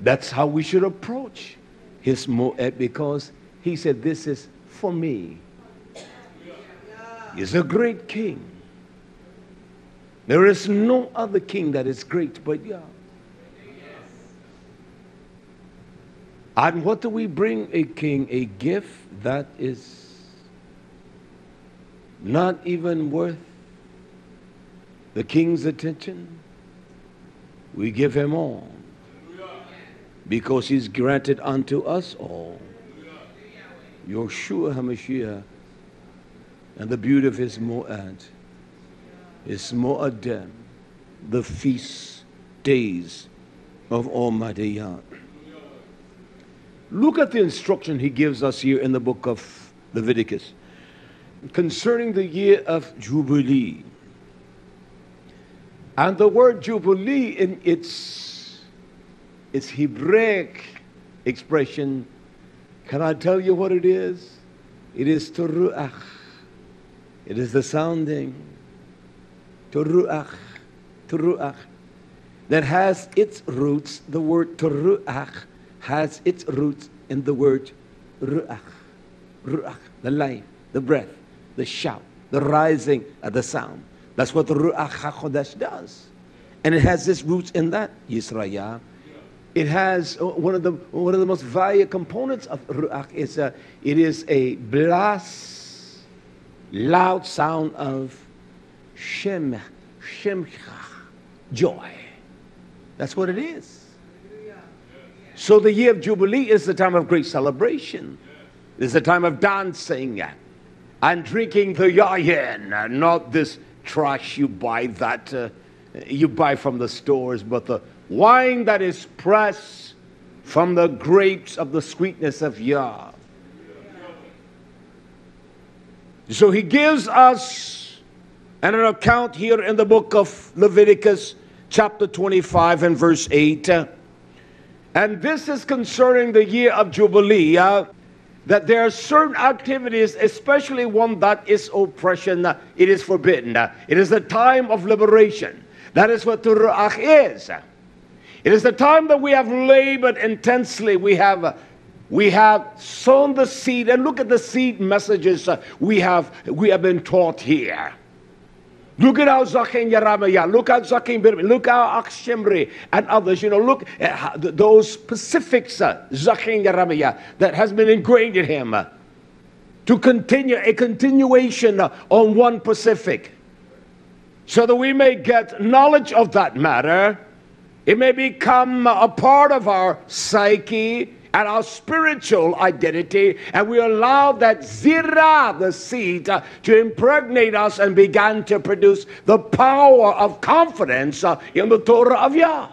That's how we should approach his Moed, because he said, this is for me. He's a great king. There is no other king that is great but Yah. And what do we bring a king? A gift that is not even worth the king's attention. We give him all, because he's granted unto us all. Yeshua HaMashiach, and the beauty of his Moed, his Moedim, the feast days of Almighty Yah. Look at the instruction he gives us here in the book of Leviticus concerning the year of Jubilee. And the word Jubilee in its, its Hebraic expression, can I tell you what it is? It is Teruach. It is the sounding, Teruach, Teruach, that has its roots. The word Teruach has its roots in the word Ruach, Ruach, the life, the breath, the shout, the rising of the sound. That's what the Ruach HaKodesh does. And it has its roots in that, Yisraya. It has one of the, one of the most valuable components of Ruach. Is a, it is a blast, loud sound of Shem, Shemcha, joy. That's what it is. So the year of Jubilee is the time of great celebration. It's the time of dancing and drinking the yayin, not this trash you buy that uh, you buy from the stores, but the wine that is pressed from the grapes of the sweetness of Yah. So he gives us an account here in the book of Leviticus chapter twenty-five and verse eight. And this is concerning the year of Jubilee, uh, that there are certain activities, especially one that is oppression, uh, it is forbidden. Uh, it is the time of liberation. That is what Teruach is. It is the time that we have labored intensely. We have uh, We have sown the seed, and look at the seed messages uh, we have we have been taught here. Look at our Zakin Yerameyah, look at Zakin Birmi, look at our Akshimri and others. You know, look at those specifics, uh, Zakin Yerameyah, that has been ingrained in him uh, to continue a continuation uh, on one specific, so that we may get knowledge of that matter. It may become a part of our psyche and our spiritual identity, and we allow that zirah, the seed, uh, to impregnate us and begin to produce the power of confidence uh, in the Torah of Yah.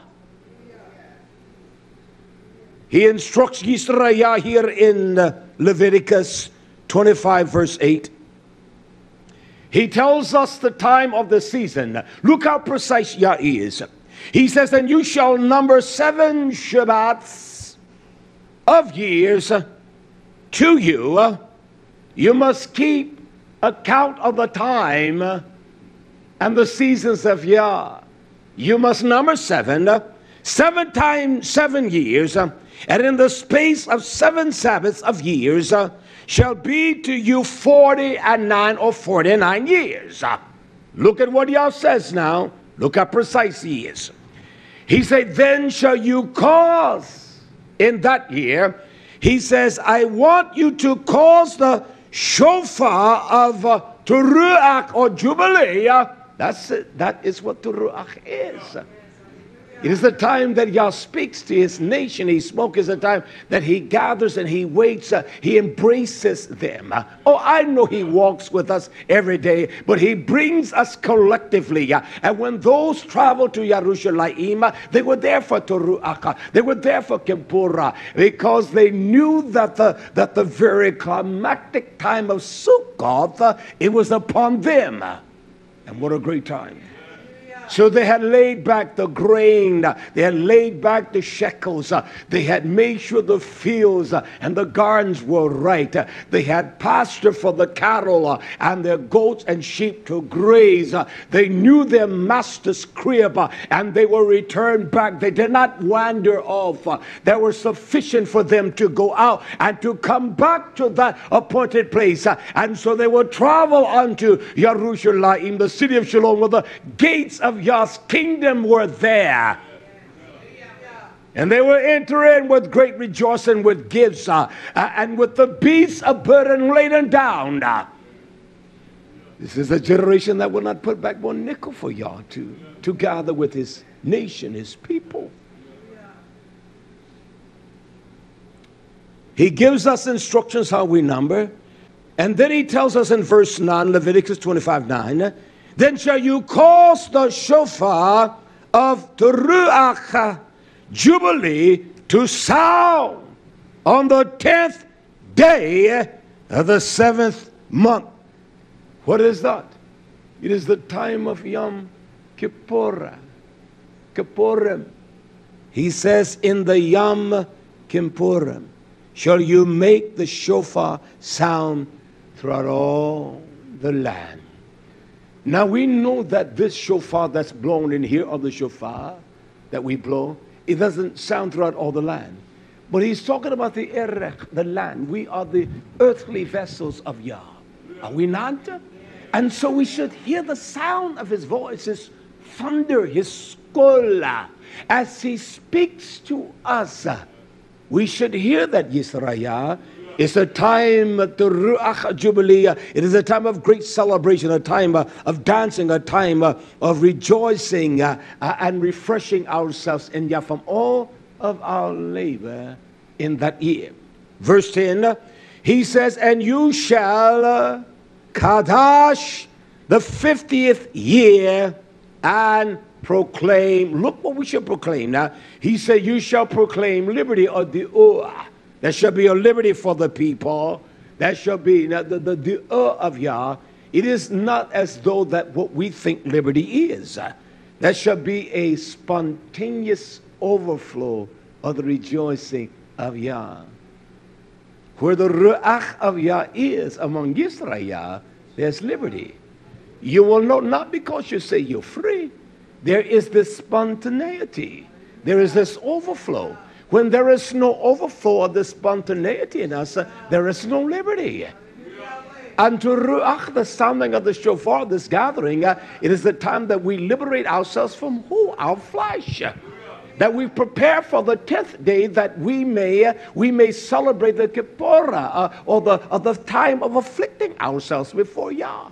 He instructs Yisrael here in uh, Leviticus twenty-five verse eight. He tells us the time of the season. Look how precise Yah is. He says, and you shall number seven Shabbats of years to you. You must keep account of the time and the seasons of Yah. You must number seven, seven times seven years, and in the space of seven Sabbaths of years shall be to you forty and nine or forty-nine years. Look at what Yah says now. Look how precise he is. He said, then shall you cause in that year, he says, I want you to cause the shofar of uh, Teruach or Jubilee. That's it. That is what Teruach is. It is the time that Yah speaks to his nation. He spoke is the time that he gathers and he waits. Uh, he embraces them. Uh, oh, I know he walks with us every day, but he brings us collectively. Uh, and when those traveled to Yerushalayim, uh, they were there for Teruach. Uh, they were there for Kippurah, because they knew that the, that the very climactic time of Sukkot, uh, it was upon them. And what a great time. So they had laid back the grain, they had laid back the shekels, they had made sure the fields and the gardens were right, they had pasture for the cattle and their goats and sheep to graze, they knew their master's crib and they were returned back, they did not wander off, they were sufficient for them to go out and to come back to that appointed place, and so they would travel unto Yerushalayim, the city of Shalom, where the gates of Yah's kingdom were there. And they were entering with great rejoicing, with gifts, uh, uh, and with the beasts of burden laden down. Uh. This is a generation that will not put back one nickel for Yah to, to gather with his nation, his people. He gives us instructions how we number. And then he tells us in verse nine, Leviticus twenty-five nine, then shall you cause the shofar of Teruah Jubilee to sound on the tenth day of the seventh month. What is that? It is the time of Yom Kippur. Kippurim. He says, in the Yom Kippurim shall you make the shofar sound throughout all the land. Now we know that this shofar that's blown in here, or the shofar that we blow, it doesn't sound throughout all the land. But he's talking about the erech, the land. We are the earthly vessels of Yah. Are we not? And so we should hear the sound of his voice, his thunder, his kol, as he speaks to us. We should hear that, Yisra'el. It's a time of Teruah Jubilee. It is a time of great celebration, a time of dancing, a time of rejoicing and refreshing ourselves in Yah from all of our labor in that year. Verse ten, he says, and you shall Kadash the fiftieth year and proclaim. Look what we shall proclaim now. He said, you shall proclaim liberty or the De'oah. There shall be a liberty for the people. There shall be now, the the De'oah of Yah. It is not as though that what we think liberty is. There shall be a spontaneous overflow of the rejoicing of Yah. Where the Ruach of Yah is among Yisrael, there's liberty. You will know not because you say you're free. There is this spontaneity. There is this overflow. When there is no overflow of the spontaneity in us, uh, there is no liberty. And to Ruach, the sounding of the shofar, this gathering, uh, it is the time that we liberate ourselves from who? Our flesh. That we prepare for the tenth day that we may uh, we may celebrate the Kippurah, uh, or the, uh, the time of afflicting ourselves before Yah.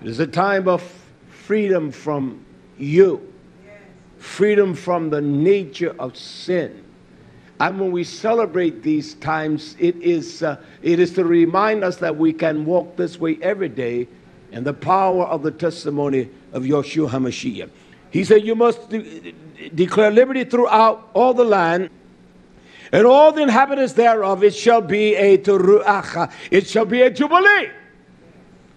It is a time of freedom from you. Freedom from the nature of sin. And when we celebrate these times, it is, uh, it is to remind us that we can walk this way every day in the power of the testimony of Yeshua HaMashiach. He said, you must de declare liberty throughout all the land, and all the inhabitants thereof. It shall be a teruah. It shall be a jubilee.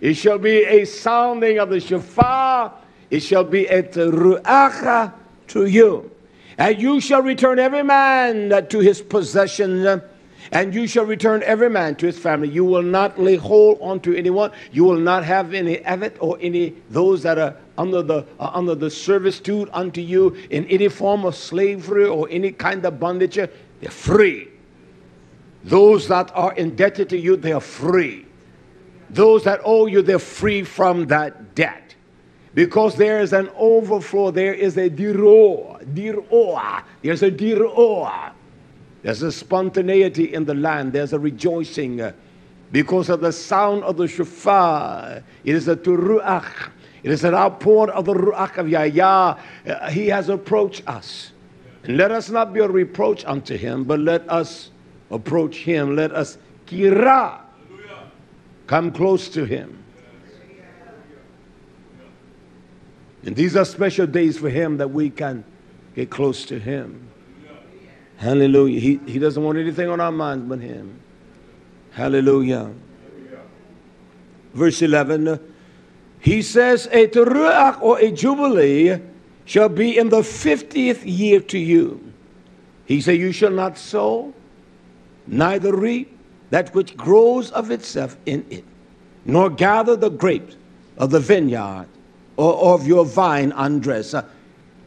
It shall be a sounding of the shofar. It shall be a teruah to you, and you shall return every man to his possession, and you shall return every man to his family. You will not lay hold onto anyone. You will not have any avid or any those that are under the uh, under the servitude unto you in any form of slavery or any kind of bondage. They're free. Those that are indebted to you, they are free. Those that owe you, they're free from that debt. Because there is an overflow, there is a diroah, diroah. There's a diroah. There's a spontaneity in the land. There's a rejoicing because of the sound of the shofar. It is a teruah. It is an outpouring of the ruach of Yah. He has approached us. And let us not be a reproach unto him, but let us approach him. Let us kira, come close to him. And these are special days for him that we can get close to him. Hallelujah. He, he doesn't want anything on our minds but him. Hallelujah. Verse eleven, He says, a teruah or a jubilee shall be in the fiftieth year to you. He said, you shall not sow, neither reap that which grows of itself in it, nor gather the grapes of the vineyard or of your vine undressed.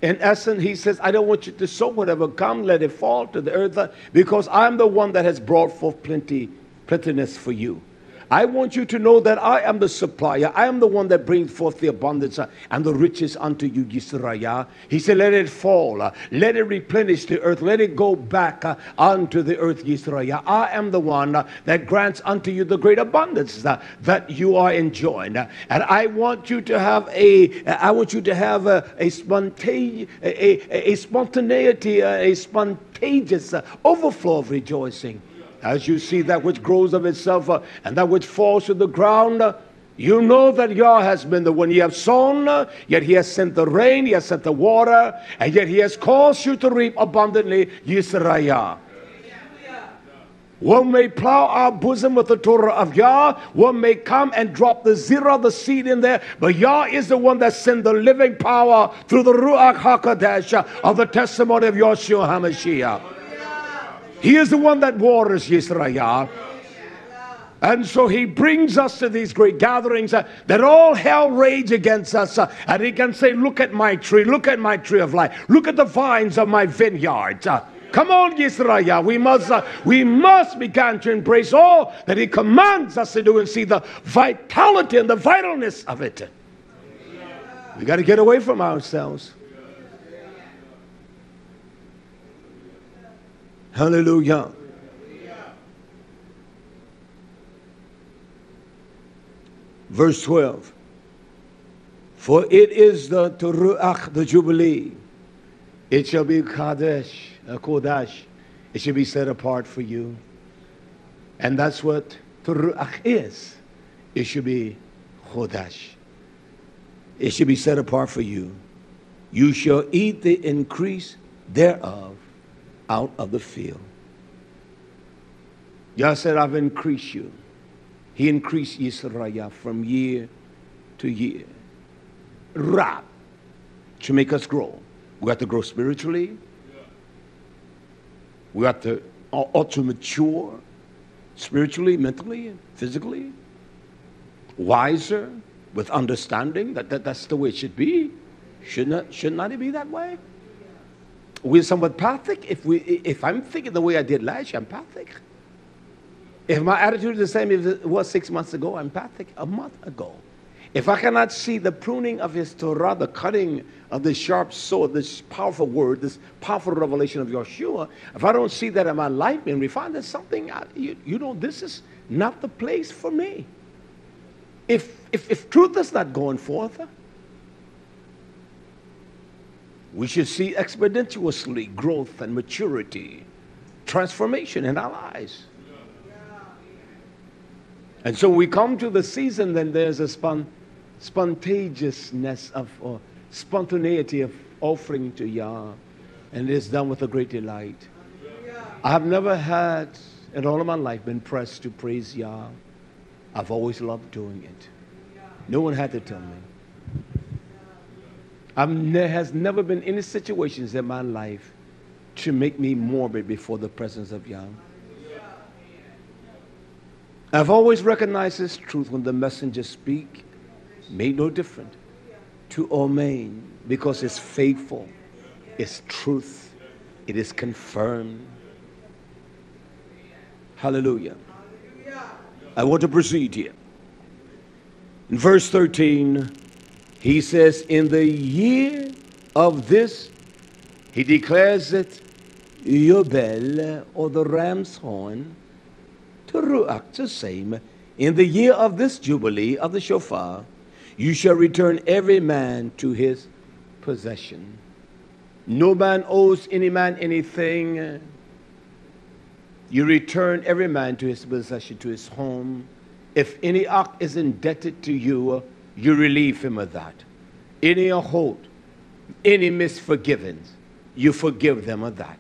In essence, he says, I don't want you to sow whatever comes, let it fall to the earth, because I'm the one that has brought forth plenty, plentiness for you. I want you to know that I am the supplier. I am the one that brings forth the abundance and the riches unto you, Yisrael. He said, let it fall. Let it replenish the earth. Let it go back unto the earth, Yisrael. I am the one that grants unto you the great abundance that you are enjoying. And I want you to have a, I want you to have a, a, spontane, a, a, a spontaneity, a spontaneous overflow of rejoicing. As you see that which grows of itself uh, and that which falls to the ground, uh, you know that Yah has been the one. Ye have sown, uh, yet He has sent the rain, He has sent the water, and yet He has caused you to reap abundantly, Yisrael. One may plow our bosom with the Torah of Yah. One may come and drop the zirah, the seed in there. But Yah is the one that sent the living power through the Ruach HaKodesh uh, of the testimony of Yahshua HaMashiach. He is the one that waters Yisrael. And so He brings us to these great gatherings uh, that all hell rage against us. Uh, and He can say, look at my tree. Look at my tree of life. Look at the vines of my vineyard. Uh, come on, Yisrael. We must, uh, we must begin to embrace all that He commands us to do and see the vitality and the vitalness of it. We got to get away from ourselves. Hallelujah. Verse twelve. For it is the Teruah, the Jubilee. It shall be Kadesh, Kodash. It shall be set apart for you. And that's what Teruah is. It should be Kodash. It should be set apart for you. You shall eat the increase thereof out of the field. Yah said, I've increased you. He increased Yisrael from year to year. Ra, to make us grow. We have to grow spiritually. We have to ought to mature spiritually, mentally, physically. Wiser, with understanding. That, that that's the way it should be. Should not should not it be that way? We're somewhat pathic. If, we, if I'm thinking the way I did last year, I'm pathic. If my attitude is the same as it was six months ago, I'm pathic a month ago. If I cannot see the pruning of His Torah, the cutting of this sharp sword, this powerful word, this powerful revelation of Yeshua, if I don't see that in my life and refine, there's something, I, you, you know, this is not the place for me. If, if, if truth is not going forth, we should see exponentially growth and maturity, transformation in our lives. Yeah. And so we come to the season, then there's a spon spontaneousness of, or spontaneity of offering to Yah, and it's done with a great delight. Yeah. I have never had, in all of my life, been pressed to praise Yah. I've always loved doing it. Yeah. No one had to tell me. I'm, there has never been any situations in my life to make me morbid before the presence of Yah. I've always recognized this truth when the messengers speak, made no difference to obey, because it's faithful, it's truth, it is confirmed. Hallelujah. I want to proceed here. In verse thirteen, He says, in the year of this, He declares it, Yobel, or the ram's horn, Teruah, the same. In the year of this jubilee of the shofar, you shall return every man to his possession. No man owes any man anything. You return every man to his possession, to his home. If any ox is indebted to you, you relieve him of that. Any hold, any misforgivings, you forgive them of that.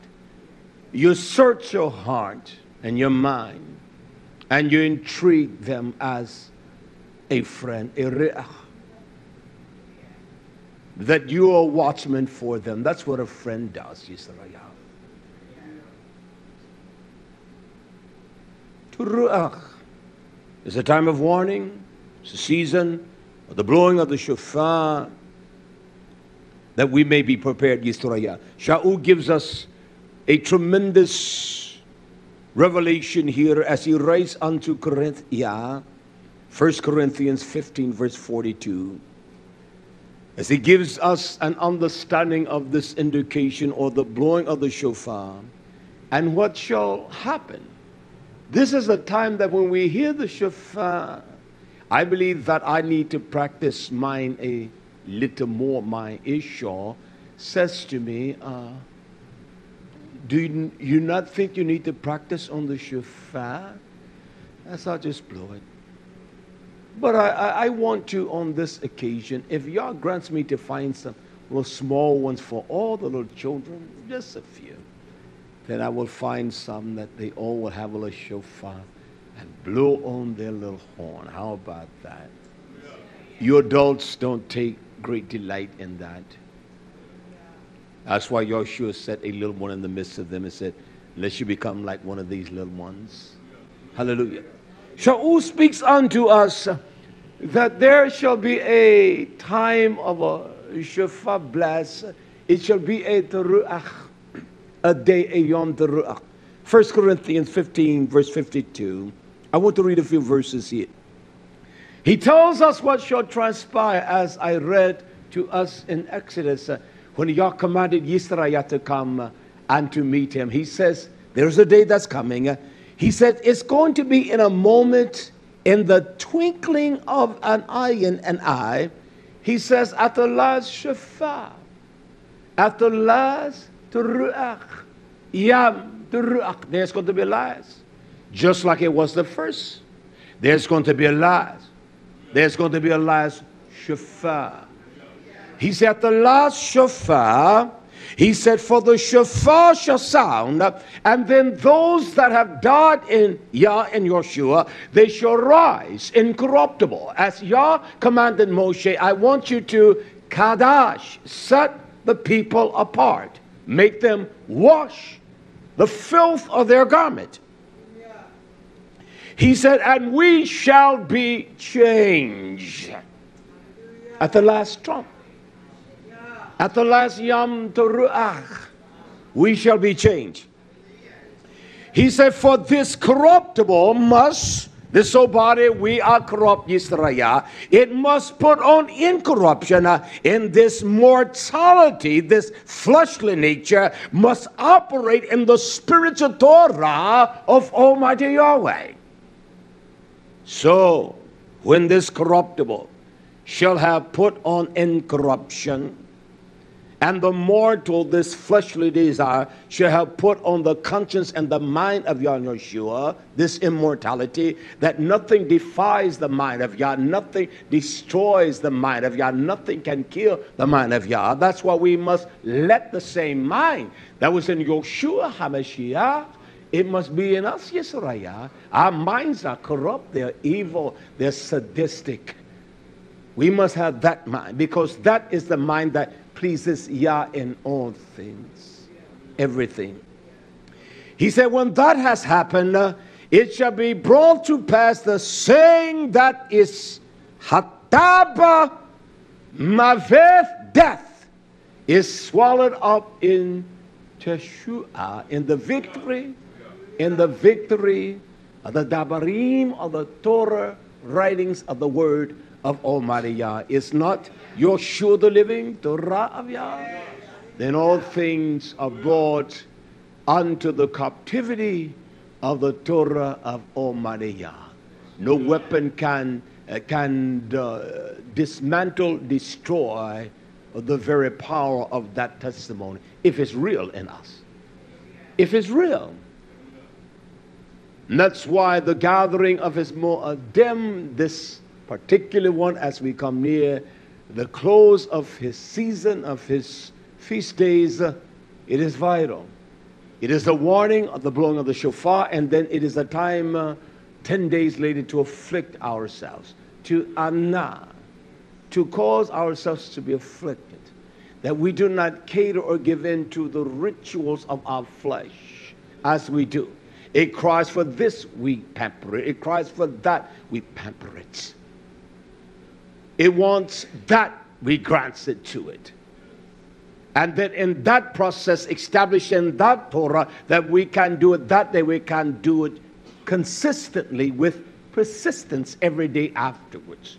You search your heart and your mind, and you entreat them as a friend, a re'ah, that you are watchmen for them. That's what a friend does, Yisrael. Turuach is a time of warning. It's a season of the blowing of the shofar, that we may be prepared, Yisrael. Shaul gives us a tremendous revelation here as he writes unto Corinthians, First Corinthians fifteen, verse forty-two. As he gives us an understanding of this indication or the blowing of the shofar and what shall happen. This is a time that when we hear the shofar, I believe that I need to practice mine a little more. My Isha says to me, uh, do you, you not think you need to practice on the shofar? As I just blow it. But I, I want to, on this occasion, if Yah grants me to find some little small ones for all the little children, just a few, then I will find some that they all will have a little shofar and blow on their little horn. How about that? Yeah. You adults don't take great delight in that. That's why Yahshua set a little one in the midst of them and said, unless you become like one of these little ones. Yeah. Hallelujah. Shaul speaks unto us that there shall be a time of a shofar blast. It shall be a teruach, a day, a yom teruach. First Corinthians fifteen, verse fifty-two. I want to read a few verses here. He tells us what shall transpire, as I read to us in Exodus, when Yah commanded Yisrael to come and to meet him. He says, there's a day that's coming. He said, it's going to be in a moment, in the twinkling of an eye, in an eye. He says, at the last shofar, at the last teruach, yam teruach. There's going to be a last. Just like it was the first. There's going to be a last. There's going to be a last shofar. He said, at the last shofar, he said, for the shofar shall sound, and then those that have died in Yah and Yeshua, they shall rise incorruptible. As Yah commanded Moshe, I want you to kadash, set the people apart. Make them wash the filth of their garment. Yeah. He said, and we shall be changed at the last trump. At the last Yom Teruach, we shall be changed. He said, for this corruptible must, this old body, we are corrupt, Yisrael. It must put on incorruption. In this mortality, this fleshly nature must operate in the spiritual Torah of Almighty Yahweh. So, when this corruptible shall have put on incorruption, and the mortal, this fleshly desire, shall have put on the conscience and the mind of Yah and Yeshua, this immortality, that nothing defies the mind of Yah, nothing destroys the mind of Yah, nothing can kill the mind of Yah. That's why we must let the same mind that was in Yeshua HaMashiach, it must be in us, Yisrael. Our minds are corrupt, they're evil, they're sadistic. We must have that mind, because that is the mind that pleases Yah in all things, everything. He said, when that has happened, uh, it shall be brought to pass the saying that is hataba maveth, death is swallowed up in Teshua, in the victory, in the victory of the Dabarim, of the Torah writings of the word of Almighty Yah. It's not Yeshua the living, Torah of Yah. Then all things are brought unto the captivity of the Torah of Almighty Yah. No weapon can, uh, can uh, dismantle, destroy the very power of that testimony, if it's real in us. If it's real. And that's why the gathering of his Mo'adim, this particular one, as we come near the close of his season, of his feast days, uh, it is vital. It is the warning of the blowing of the shofar, and then it is a time uh, ten days later to afflict ourselves, to anna, to cause ourselves to be afflicted. that we do not cater or give in to the rituals of our flesh as we do. It cries for this, we pamper it. It cries for that, we pamper it. It wants that, we grant it to it. And then in that process, establishing that Torah, that we can do it that day, we can do it consistently with persistence every day afterwards.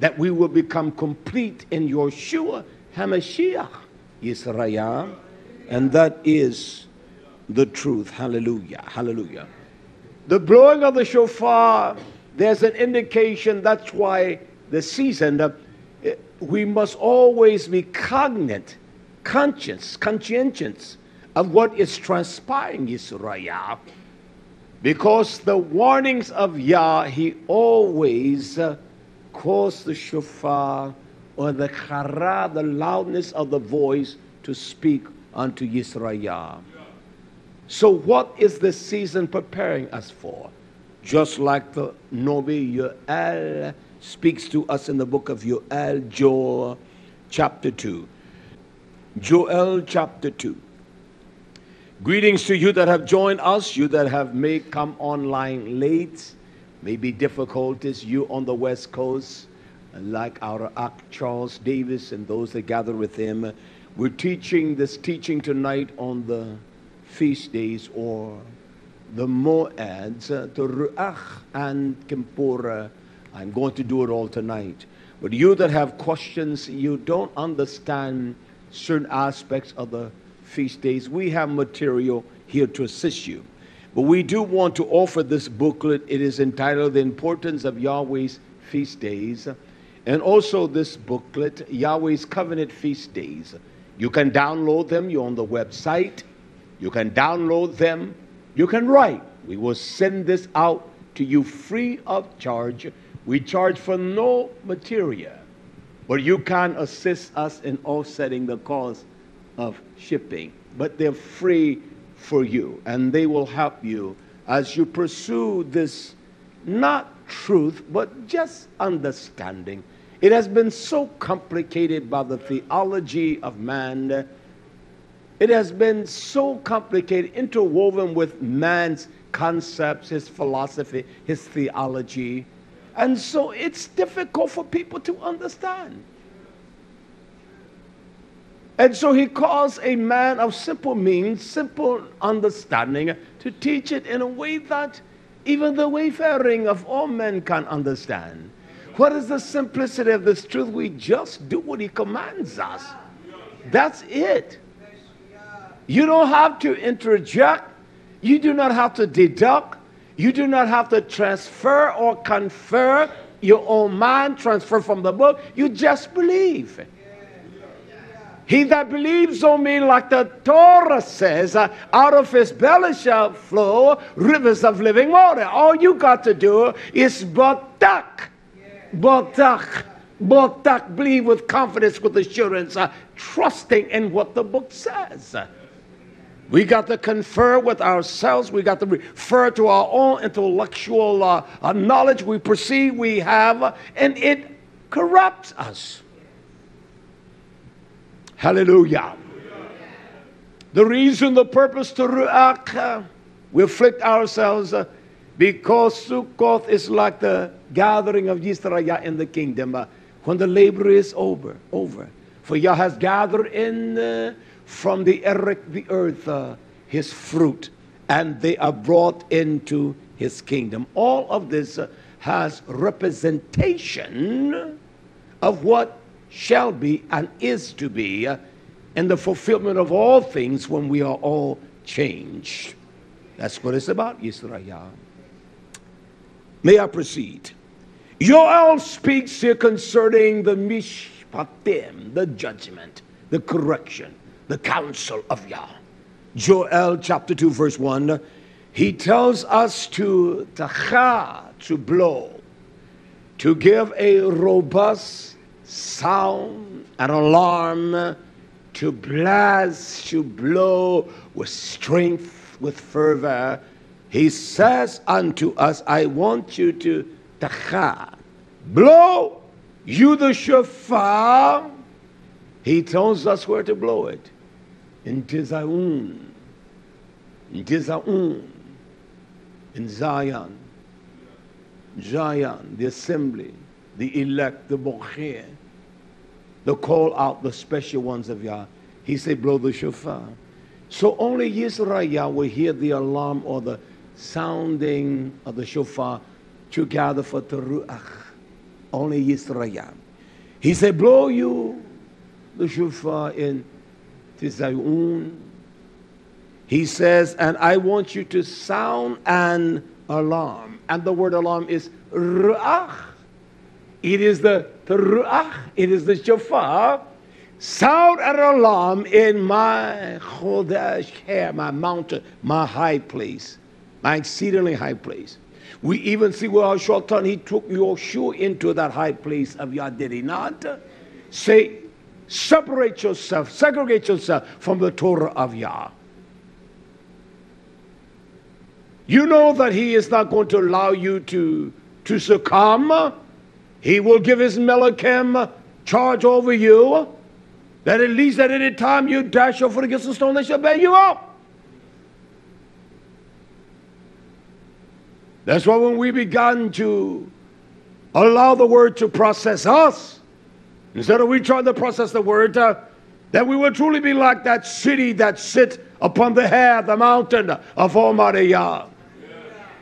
That we will become complete in Yeshua HaMashiach Yisrael. And that is the truth. Hallelujah. Hallelujah. The blowing of the shofar, there's an indication. That's why the season, the, it, we must always be cognizant, conscious, conscientious of what is transpiring, Yisrael. Because the warnings of Yah, he always uh, caused the shofar or the chara, the loudness of the voice, to speak unto Yisrael. So what is this season preparing us for? Just like the Novi Yoel speaks to us in the book of Yoel, Joel chapter two. Joel chapter two. Greetings to you that have joined us, you that have may come online late, maybe difficulties, you on the West Coast, like our Arch Charles Davis and those that gather with him. We're teaching this teaching tonight on the feast days or the Moeds, the Ruach and Kippur. I'm going to do it all tonight. But you that have questions, you don't understand certain aspects of the feast days, we have material here to assist you. But we do want to offer this booklet. It is entitled The Importance of Yahweh's Feast Days. And also this booklet, Yahweh's Covenant Feast Days. You can download them. You're on the website. You can download them. You can write. We will send this out to you free of charge. We charge for no material. But you can assist us in offsetting the cost of shipping. But they're free for you. And they will help you as you pursue this, not truth, but just understanding. It has been so complicated by the theology of man. It has been so complicated, interwoven with man's concepts, his philosophy, his theology. And so it's difficult for people to understand. And so he calls a man of simple means, simple understanding, to teach it in a way that even the wayfaring of all men can understand. What is the simplicity of this truth? We just do what he commands us. That's it. You don't have to interject. You do not have to deduct. You do not have to transfer or confer your own mind, transfer from the book. You just believe. He that believes on me, like the Torah says, uh, out of his belly shall flow rivers of living water. All you got to do is batak, batak, batak, believe with confidence, with assurance, uh, trusting in what the book says. We got to confer with ourselves. We got to refer to our own intellectual uh, uh, knowledge we perceive we have, uh, and it corrupts us. Hallelujah. The reason, the purpose to Ruach, uh, we afflict ourselves uh, because Sukkoth is like the gathering of Yisrael in the kingdom uh, when the labor is over. over. For Yah has gathered in uh, from the eric the earth uh, his fruit, and they are brought into his kingdom. All of this uh, has representation of what shall be and is to be uh, in the fulfillment of all things when we are all changed. That's what it's about, Yisrael. May I proceed? Yoel speaks here concerning the Mishpatim, the judgment, the correction, the counsel of Yah. Joel chapter two verse one. He tells us to tacha, to blow, to give a robust sound, an alarm, to blast, to blow with strength, with fervor. He says unto us, I want you to tacha, blow you the shofar, He tells us where to blow it. In Tizaun, in Tizaun, in Zion, Zion, the assembly, the elect, the Bokhir, the call out, the special ones of Yah. He said, blow the shofar. So only Yisrael will hear the alarm or the sounding of the shofar to gather for Teruach. Only Yisrael. He said, blow you the shofar in Tizaun. He says, and I want you to sound an alarm. And the word alarm is Ruach. It is the Teruach. It is the shofar. Sound an alarm in my Chodesh Her, my mountain, my high place, my exceedingly high place. We even see where Hashanah, he took Yoshua into that high place of Yah, did he not? Say, separate yourself, segregate yourself from the Torah of Yah. You know that he is not going to allow you to, to succumb. He will give his Melechim charge over you, that at least at any time you dash your foot against the stone, they shall bear you up. That's why when we began to allow the word to process us, instead of we trying to process the word, uh, that we will truly be like that city that sits upon the hair, the mountain of Almighty Yah. Yeah.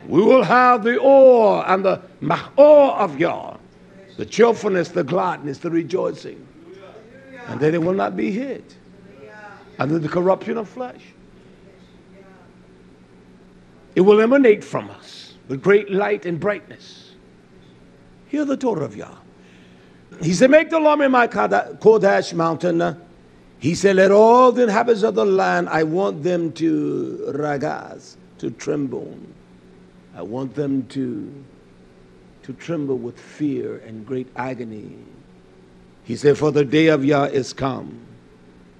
We will have the awe and the ma'or of Yah, the cheerfulness, the gladness, the rejoicing. Yeah. And then it will not be hid under yeah. the corruption of flesh. Yeah. It will emanate from us. With great light and brightness. Hear the Torah of Yah. He said, make the alarm in my Kodesh mountain. He said, let all the inhabitants of the land, I want them to ragaz, to tremble. I want them to, to tremble with fear and great agony. He said, for the day of Yah is come,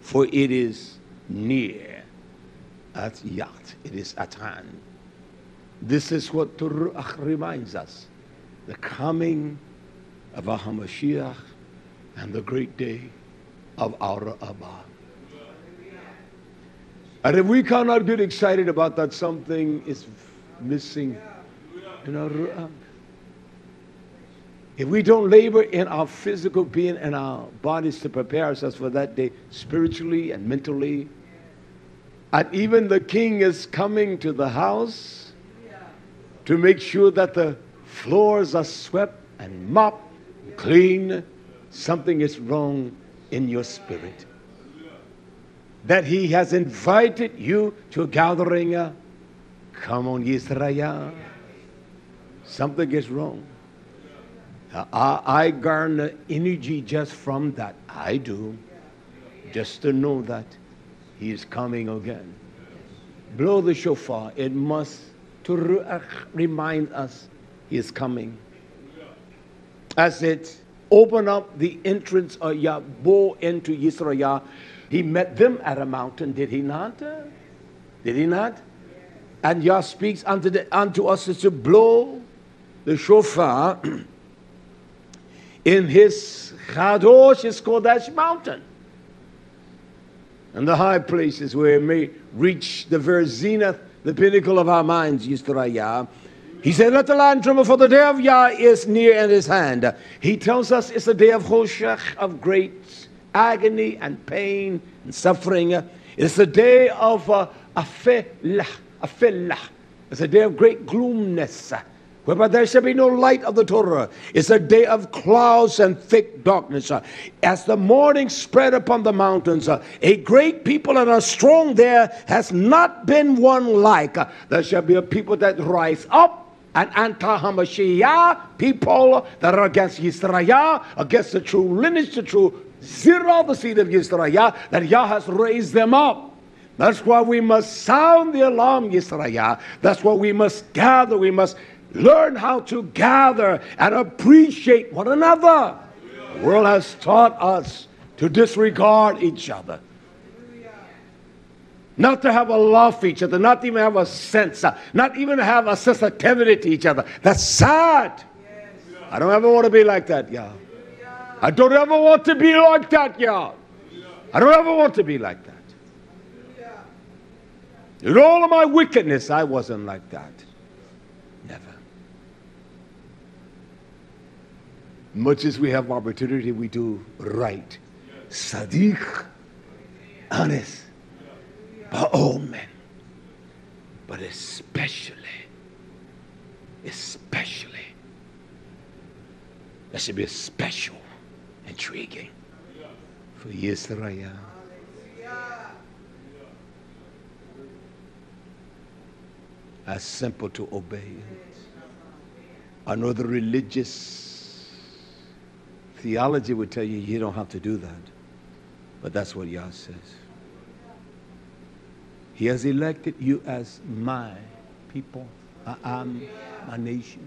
for it is near at Yat, it is at hand. This is what Teruach reminds us, the coming of our HaMashiach and the great day of our Abba. And if we cannot get excited about that, something is missing in our Ruach. If we don't labor in our physical being and our bodies to prepare ourselves for that day, spiritually and mentally, and even the king is coming to the house, to make sure that the floors are swept and mopped, clean, something is wrong in your spirit. That he has invited you to a gathering. Uh, come on, Yisrael. Something is wrong. Uh, I, I garner energy just from that. I do. Just to know that he is coming again. Blow the shofar. It must Teruach remind us he is coming. As it opened up the entrance of Yahbo into Yisrael, he met them at a mountain, did he not? Did he not? And Yah speaks unto, the, unto us is to blow the shofar in his Chadosh, his Kodesh mountain. And the high places where it may reach the very zenith, the pinnacle of our minds, Yisrael. He said, let the land tremble, for the day of Yah is near at his hand. He tells us it's a day of choshech, of great agony and pain and suffering. It's a day of uh, afelah, afelah. It's a day of great gloomness, whereby there shall be no light of the Torah. It's a day of clouds and thick darkness. As the morning spread upon the mountains, a great people and a strong there has not been one like. There shall be a people that rise up, an anti-Hamashiach people that are against Yisrael, against the true lineage, the true zero, the seed of Yisrael, that Yah has raised them up. That's why we must sound the alarm, Yisrael. That's why we must gather, we must learn how to gather and appreciate one another. The world has taught us to disregard each other. Not to have a love for each other. Not even have a sense. Not even have a sensitivity to each other. That's sad. I don't ever want to be like that, y'all. I don't ever want to be like that, y'all. I don't ever want to be like that. In all of my wickedness, I wasn't like that. Never. Much as we have opportunity, we do right. Sadiq, honest, by all men. But especially, especially, that should be a special, intriguing for Yisrael. As simple to obey. I know the religious theology would tell you you don't have to do that, but that's what Yah says. He has elected you as my people. I am my nation,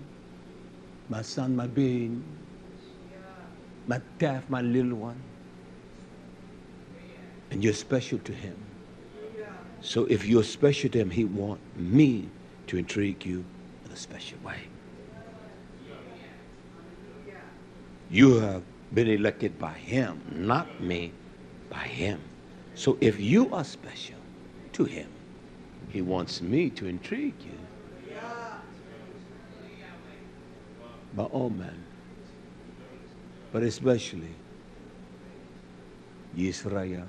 my son, my being, my calf, my little one. And you're special to him. So if you're special to him, he wants me to intrigue you in a special way. You have been elected by him, not me, by him. So if you are special to him, he wants me to intrigue you by all men, but especially Yisrael.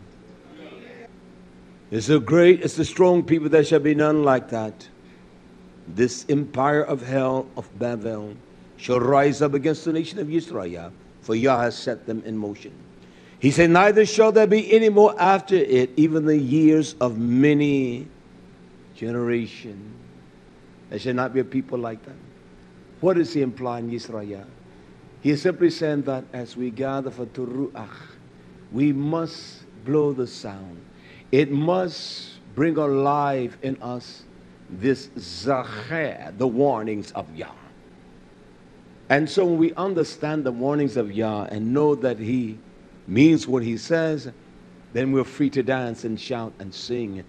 It's the great, it's the strong people, there shall be none like that. This empire of hell, of Babel, shall rise up against the nation of Yisrael, for Yah has set them in motion. He said, neither shall there be any more after it, even the years of many generations. There shall not be a people like that. What is he implying, Yisrael? He is simply saying that as we gather for Teruah, we must blow the sound. It must bring alive in us this Zacher, the warnings of Yah. And so when we understand the warnings of Yah and know that he means what he says, then we're free to dance and shout and sing.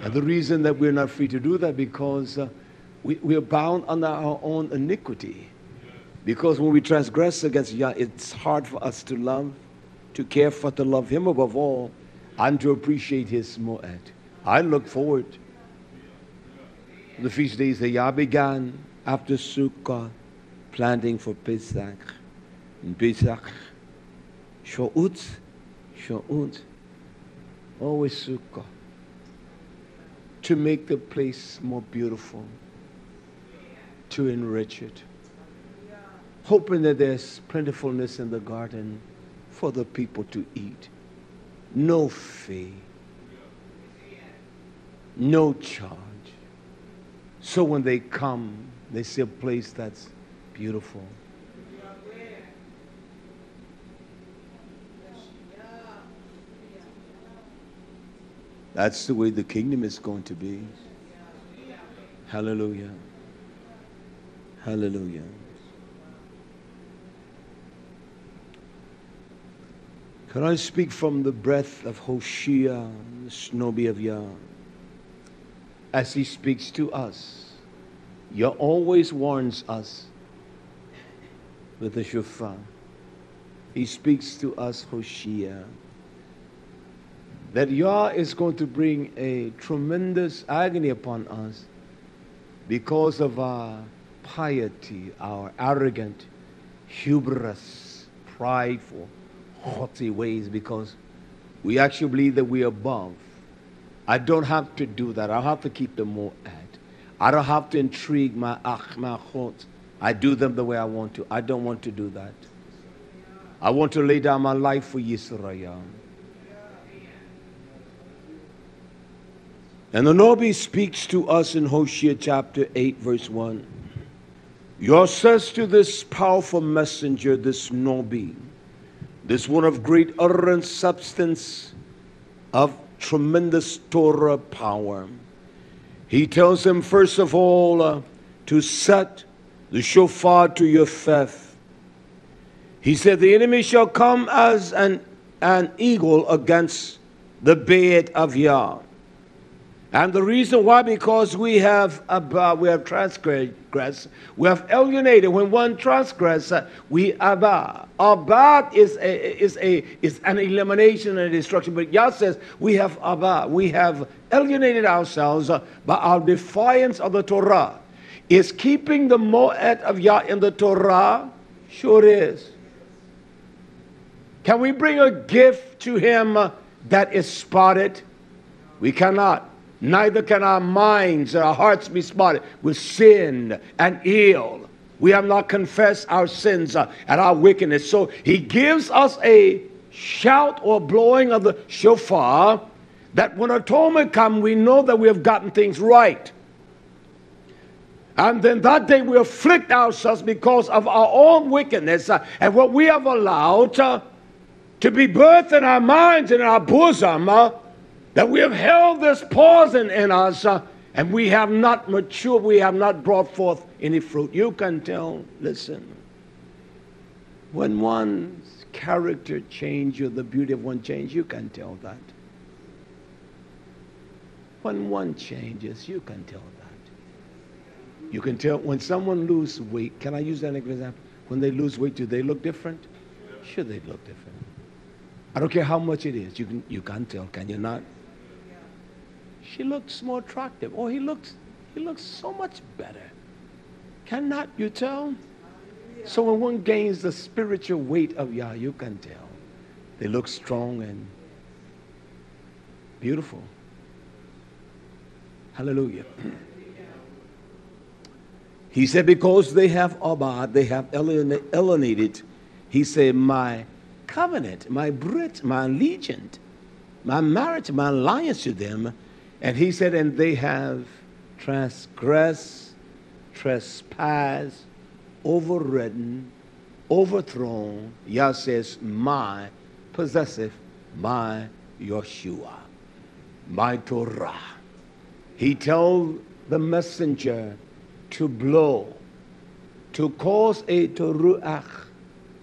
And the reason that we're not free to do that, because uh, we, we are bound under our own iniquity. Because when we transgress against Yah, it's hard for us to love, to care for, to love him above all, and to appreciate his Moed. I look forward to the feast days that Yah began after Sukkah, planting for Pesach. And Pesach, Shavuot, Shavuot, always Sukkah, to make the place more beautiful, to enrich it, hoping that there's plentifulness in the garden for the people to eat. No fee, no charge. So when they come, they see a place that's beautiful. That's the way the kingdom is going to be. Hallelujah. Hallelujah. Can I speak from the breath of Hoshea, the snobby of Yah, as he speaks to us? Yah always warns us with the shofar. He speaks to us, Hoshea, that Yah is going to bring a tremendous agony upon us because of our piety, our arrogant, hubris, prideful, haughty ways, because we actually believe that we are above. I don't have to do that. I don't have to keep them more at. I don't have to intrigue my ach, my chot. I do them the way I want to. I don't want to do that. I want to lay down my life for Yisrael. And the Nobi speaks to us in Hoshea chapter eight, verse one. Yah says to this powerful messenger, this Nobi, this one of great utterance, substance, of tremendous Torah power. He tells him, first of all, uh, to set the shofar to your feth. He said, the enemy shall come as an, an eagle against the bed of Yah. And the reason why, because we have uh, we have transgressed, we have alienated. When one transgresses, we abad. Abad is a, is a is an elimination and a destruction. But Yah says we have abad. We have alienated ourselves by our defiance of the Torah. Is keeping the moed of Yah in the Torah? Sure is. Can we bring a gift to Him that is spotted? We cannot. Neither can our minds and our hearts be spotted with sin and ill. We have not confessed our sins and our wickedness. So He gives us a shout or blowing of the shofar that when atonement comes, we know that we have gotten things right. And then that day we afflict ourselves because of our own wickedness and what we have allowed to be birthed in our minds and in our bosom, that we have held this poison in us, uh, and we have not matured, we have not brought forth any fruit. You can tell, listen, when one's character changes or the beauty of one changes, you can tell that. When one changes, you can tell that. You can tell when someone loses weight. Can I use that as an example? When they lose weight, do they look different? Sure, they look different. I don't care how much it is. You can, you can tell, can you not? She looks more attractive. Oh, he looks, he looks so much better. Cannot you tell? So when one gains the spiritual weight of Yah, you can tell. They look strong and beautiful. Hallelujah. He said, because they have abad, they have alienated. He said, my covenant, my brit, my allegiance, my marriage, my alliance to them. And He said, and they have transgressed, trespassed, overridden, overthrown, Yah says, my possessive, my Yeshua, my Torah. He told the messenger to blow, to cause a teruach,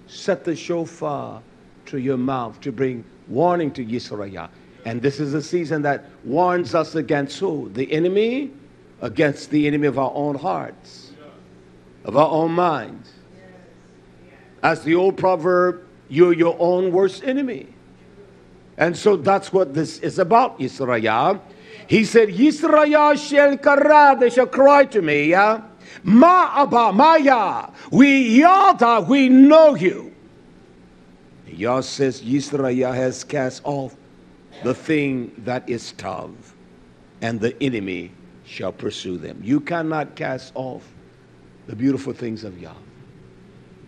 set the shofar to your mouth to bring warning to Yisrael. And this is a season that warns us against who? The enemy? Against the enemy of our own hearts, of our own minds. As the old proverb, you're your own worst enemy. And so that's what this is about, Yisrael. He said, Yisrael shall kara, they shall cry to me, yeah? Ma Abba, Ma Yah, we Yada, we know you. Yah says Yisrael has cast off the thing that is tough, and the enemy shall pursue them. You cannot cast off the beautiful things of Yah.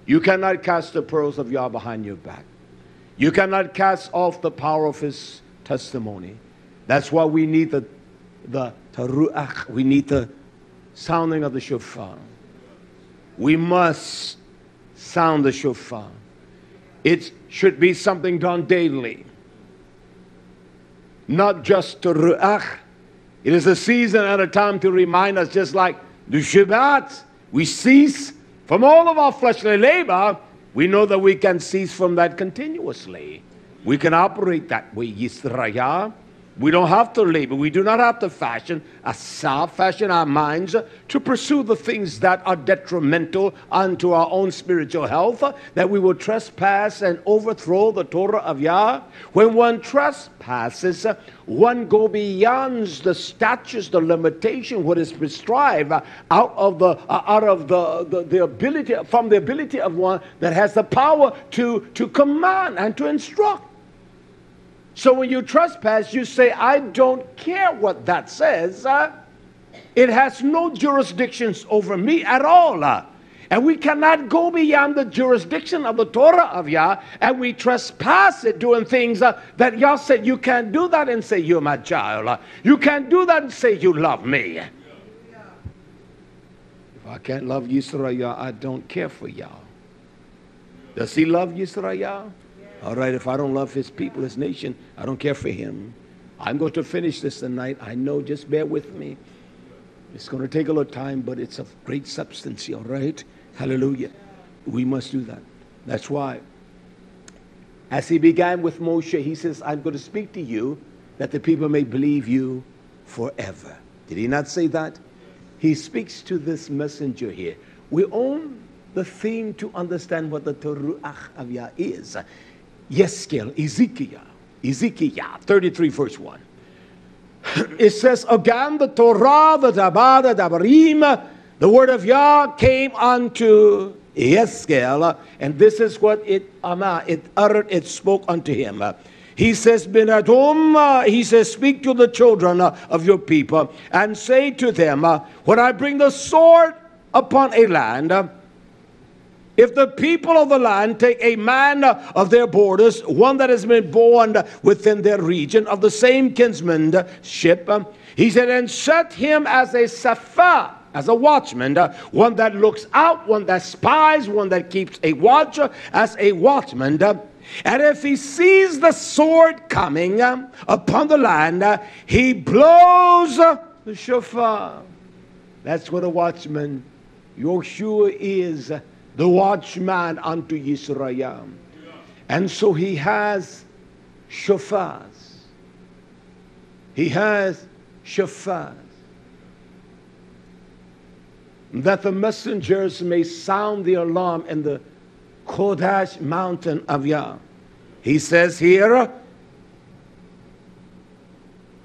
You cannot cast the pearls of Yah behind your back. You cannot cast off the power of His testimony. That's why we need the the teruach. We need the sounding of the shofar. We must sound the shofar. It should be something done daily. Not just to ruach. It is a season and a time to remind us, just like the Shabbat, we cease from all of our fleshly labor. We know that we can cease from that continuously. We can operate that way, Yisraya. We don't have to labor. We do not have to fashion ourselves, fashion our minds to pursue the things that are detrimental unto our own spiritual health, that we will trespass and overthrow the Torah of Yah. When one trespasses, one go beyond the statutes, the limitation, what is prescribed out of the uh, out of the, the the ability from the ability of one that has the power to to command and to instruct. So when you trespass, you say, I don't care what that says. Uh, it has no jurisdictions over me at all. Uh, and we cannot go beyond the jurisdiction of the Torah of Yah, and we trespass it doing things uh, that Yah said, you can't do that and say, you're my child. Uh, you can't do that and say, you love me. Yeah. Yeah. If I can't love Yisrael, I don't care for Yah. Does He love Yisrael? All right, if I don't love His people, His nation, I don't care for Him. I'm going to finish this tonight. I know, just bear with me. It's going to take a little time, but it's of great substance, all right? Hallelujah. We must do that. That's why, as He began with Moshe, He says, I'm going to speak to you that the people may believe you forever. Did he not say that? He speaks to this messenger here. We own the theme to understand what the Teruach Havia is. Yeskel, Ezekiel, Ezekiel, thirty-three, verse one. It says again, the Torah, the Tabada, the Barim, the word of Yah came unto Yeskel, and this is what it ama it uttered, it spoke unto him. He says, Ben Adom, he says, speak to the children of your people and say to them, when I bring the sword upon a land, if the people of the land take a man of their borders, one that has been born within their region of the same kinsmanship, he said, and set him as a sapha, as a watchman, one that looks out, one that spies, one that keeps a watch, as a watchman. And if he sees the sword coming upon the land, he blows the shofar. That's what a watchman, Yeshua, is. The watchman unto Yisrael. And so he has shofars. He has shofars. That the messengers may sound the alarm in the Kodesh mountain of Yah. He says here,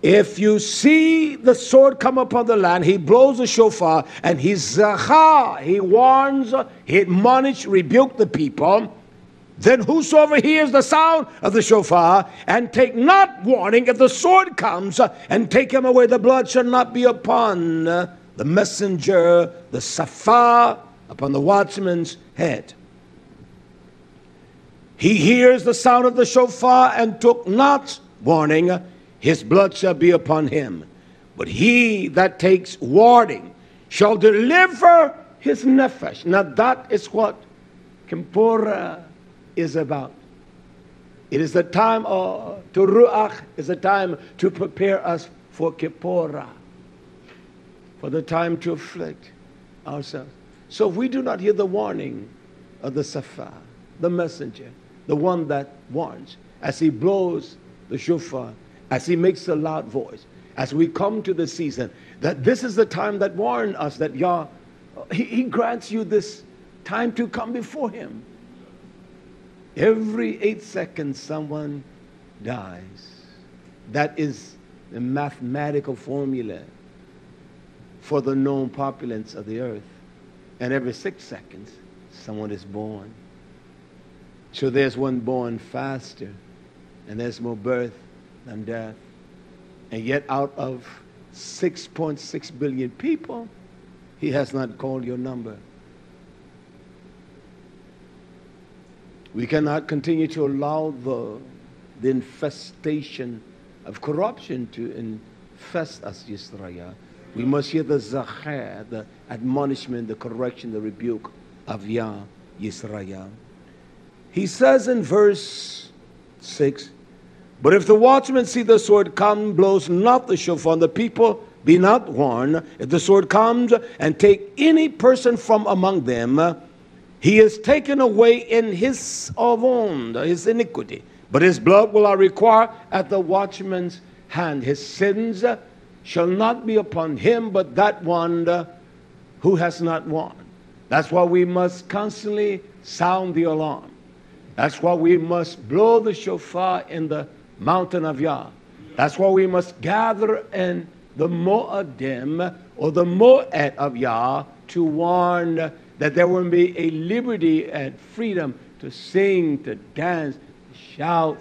if you see the sword come upon the land, he blows a shofar and he zachar, he warns, he admonishes, rebukes the people. Then whosoever hears the sound of the shofar and take not warning, if the sword comes and take him away, the blood shall not be upon the messenger, the sapha, upon the watchman's head. He hears the sound of the shofar and took not warning, his blood shall be upon him. But he that takes warning shall deliver his nefesh. Now that is what Kippur is about. It is the time of Teruach, is the time to prepare us for Kippur, for the time to afflict ourselves. So if we do not hear the warning of the Sapha, the messenger, the one that warns, as he blows the shofar, as he makes a loud voice, as we come to the season, that this is the time that warned us, that Yah, he, he grants you this time to come before him. Every eight seconds someone dies. That is the mathematical formula for the known populace of the earth. And every six seconds someone is born. So there's one born faster, and there's more birth than death. And yet out of six point six billion people, he has not called your number. We cannot continue to allow the, the infestation of corruption to infest us, Yisrael. We must hear the zachar, the admonishment, the correction, the rebuke of Yah, Yisrael. He says in verse six, but if the watchman see the sword come, blows not the shofar, and the people be not warned, if the sword comes and take any person from among them, he is taken away in his avond, his iniquity. But his blood will I require at the watchman's hand. His sins shall not be upon him, but that one who has not warned. That's why we must constantly sound the alarm. That's why we must blow the shofar in the mountain of Yah. That's why we must gather in the Mo'adim, or the Mo'ed of Yah, to warn that there will be a liberty and freedom to sing, to dance, to shout,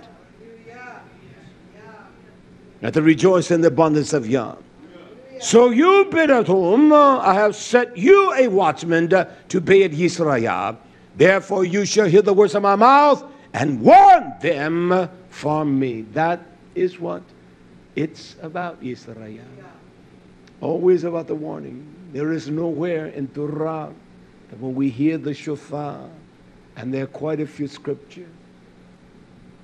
and to rejoice in the abundance of Yah. So you, Ben Adom, I have set you a watchman to be at Yisrael. Therefore you shall hear the words of my mouth and warn them from me. That is what it's about, Yisrael. Yeah. Always about the warning. There is nowhere in Torah that when we hear the shofar, and there are quite a few scriptures,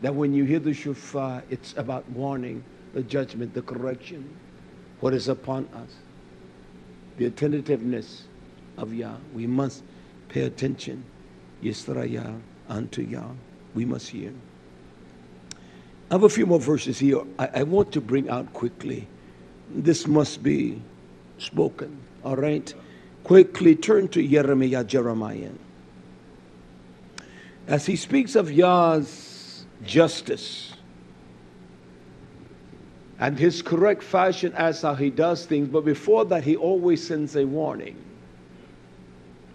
that when you hear the shofar, it's about warning, the judgment, the correction, what is upon us, the attentiveness of Yah. We must pay attention, Yisrael, unto Yah. We must hear. I have a few more verses here I, I want to bring out quickly This must be spoken. All right. Quickly turn to Jeremiah, Jeremiah. As he speaks of Yah's justice and his correct fashion as how he does things, but before that he always sends a warning.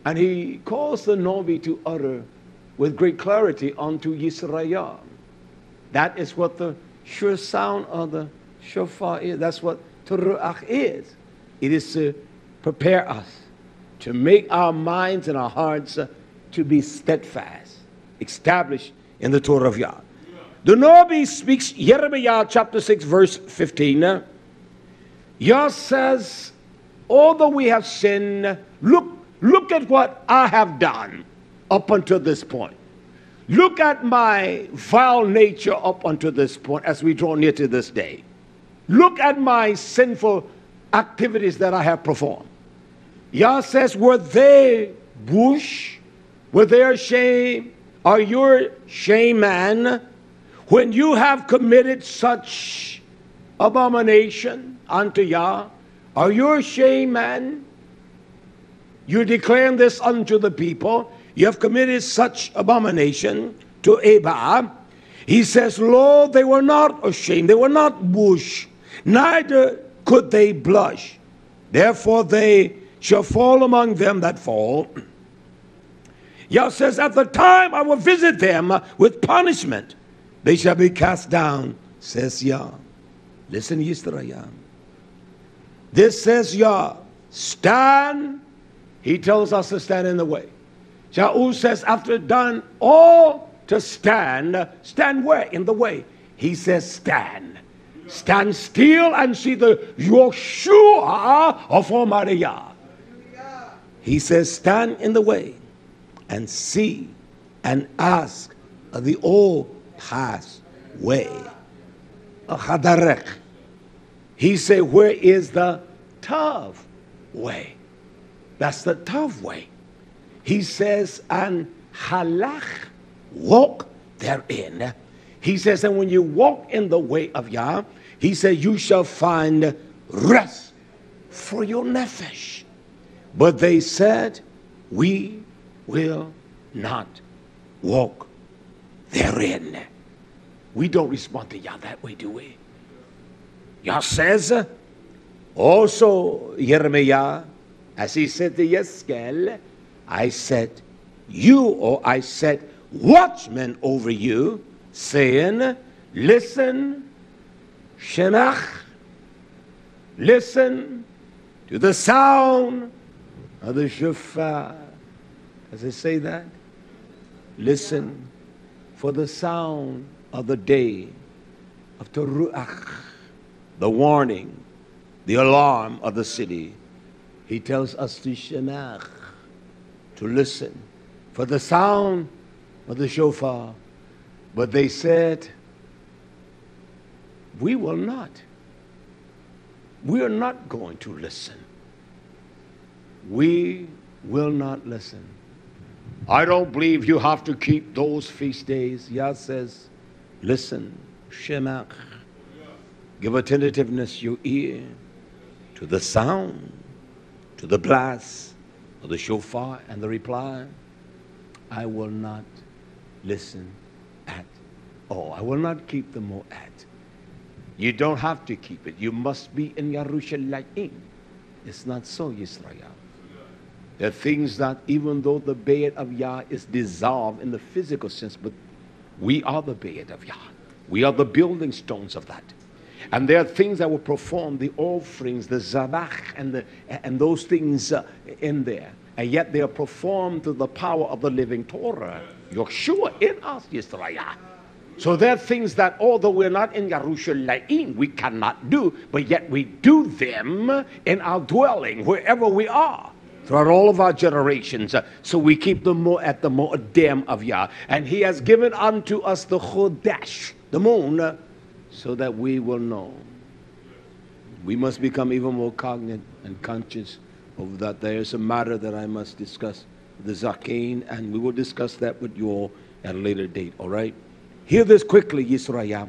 And he calls the Novi to utter with great clarity unto Yisrael. That is what the sure sound of the shofar is. That's what Teruach is. It is to prepare us, to make our minds and our hearts uh, to be steadfast, established in the Torah of Yah. Yeah. The Novi speaks, Jeremiah chapter six, verse fifteen. Yah says, although we have sinned, look, look at what I have done up until this point. Look at my vile nature up until this point as we draw near to this day. Look at my sinful activities that I have performed. Yah says, were they bush? Were they a shame? Are you shame, man? When you have committed such abomination unto Yah, are you a shame, man? You declare this unto the people. You have committed such abomination to Abba. He says, lo, they were not ashamed. They were not bush. Neither could they blush. Therefore they shall fall among them that fall. Yah says, at the time I will visit them with punishment. They shall be cast down, says Yah. Listen, Yisrael. This says Yah. Stand. He tells us to stand in the way. Shaul says, after done all to stand, stand where? In the way. He says, stand. Stand still and see the Yeshua of Almighty Yah. He says, stand in the way and see and ask of the old past way. He says, where is the tough way? That's the tough way. He says, and halach, walk therein. He says, and when you walk in the way of Yah, he says, you shall find rest for your nefesh. But they said, we will not walk therein. We don't respond to Yah that way, do we? Yah says, also, Jeremiah, as he said to Yeskel, I said, you, or I said, watchmen over you, saying, listen, Shenach, listen to the sound of the shofar. Does it say that? Listen for the sound of the day of Teruach, the warning, the alarm of the city. He tells us to shenach, to listen for the sound of the shofar. But they said, we will not. We are not going to listen. We will not listen. I don't believe you have to keep those feast days. Yah says, listen, shenach. Give attentiveness your ear to the sound, to the blast of the shofar. And the reply, I will not listen at all. I will not keep the mo'ad. You don't have to keep it. You must be in Yerushalayim. It's not so, Yisrael. There are things that, even though the Beit of Yah is dissolved in the physical sense, but we are the Beit of Yah. We are the building stones of that. And there are things that will perform, the offerings, the zavach, and, the, and those things uh, in there. And yet they are performed through the power of the living Torah, Yeshua in us, Yisrael. So there are things that, although we're not in Yerushalayim, we cannot do, but yet we do them in our dwelling, wherever we are, throughout all of our generations. So we keep the more at the more dam of Yah. And he has given unto us the chodesh, the moon, so that we will know. We must become even more cognizant and conscious of that. There is a matter that I must discuss, the Zakein, and we will discuss that with you all at a later date, all right? Hear this quickly, Yisrael.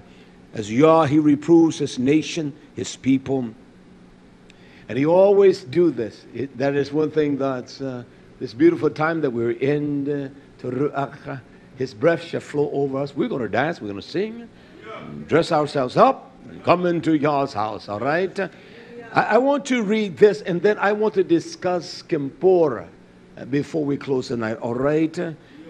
As Yah, he reproves his nation, his people, And he always do this. It, that is one thing that's uh, this beautiful time that we're in. Uh, his breath shall flow over us. We're going to dance. We're going to sing. Dress ourselves up. And come into Yah's house. All right? I, I want to read this, and then I want to discuss Kippur before we close tonight. All right?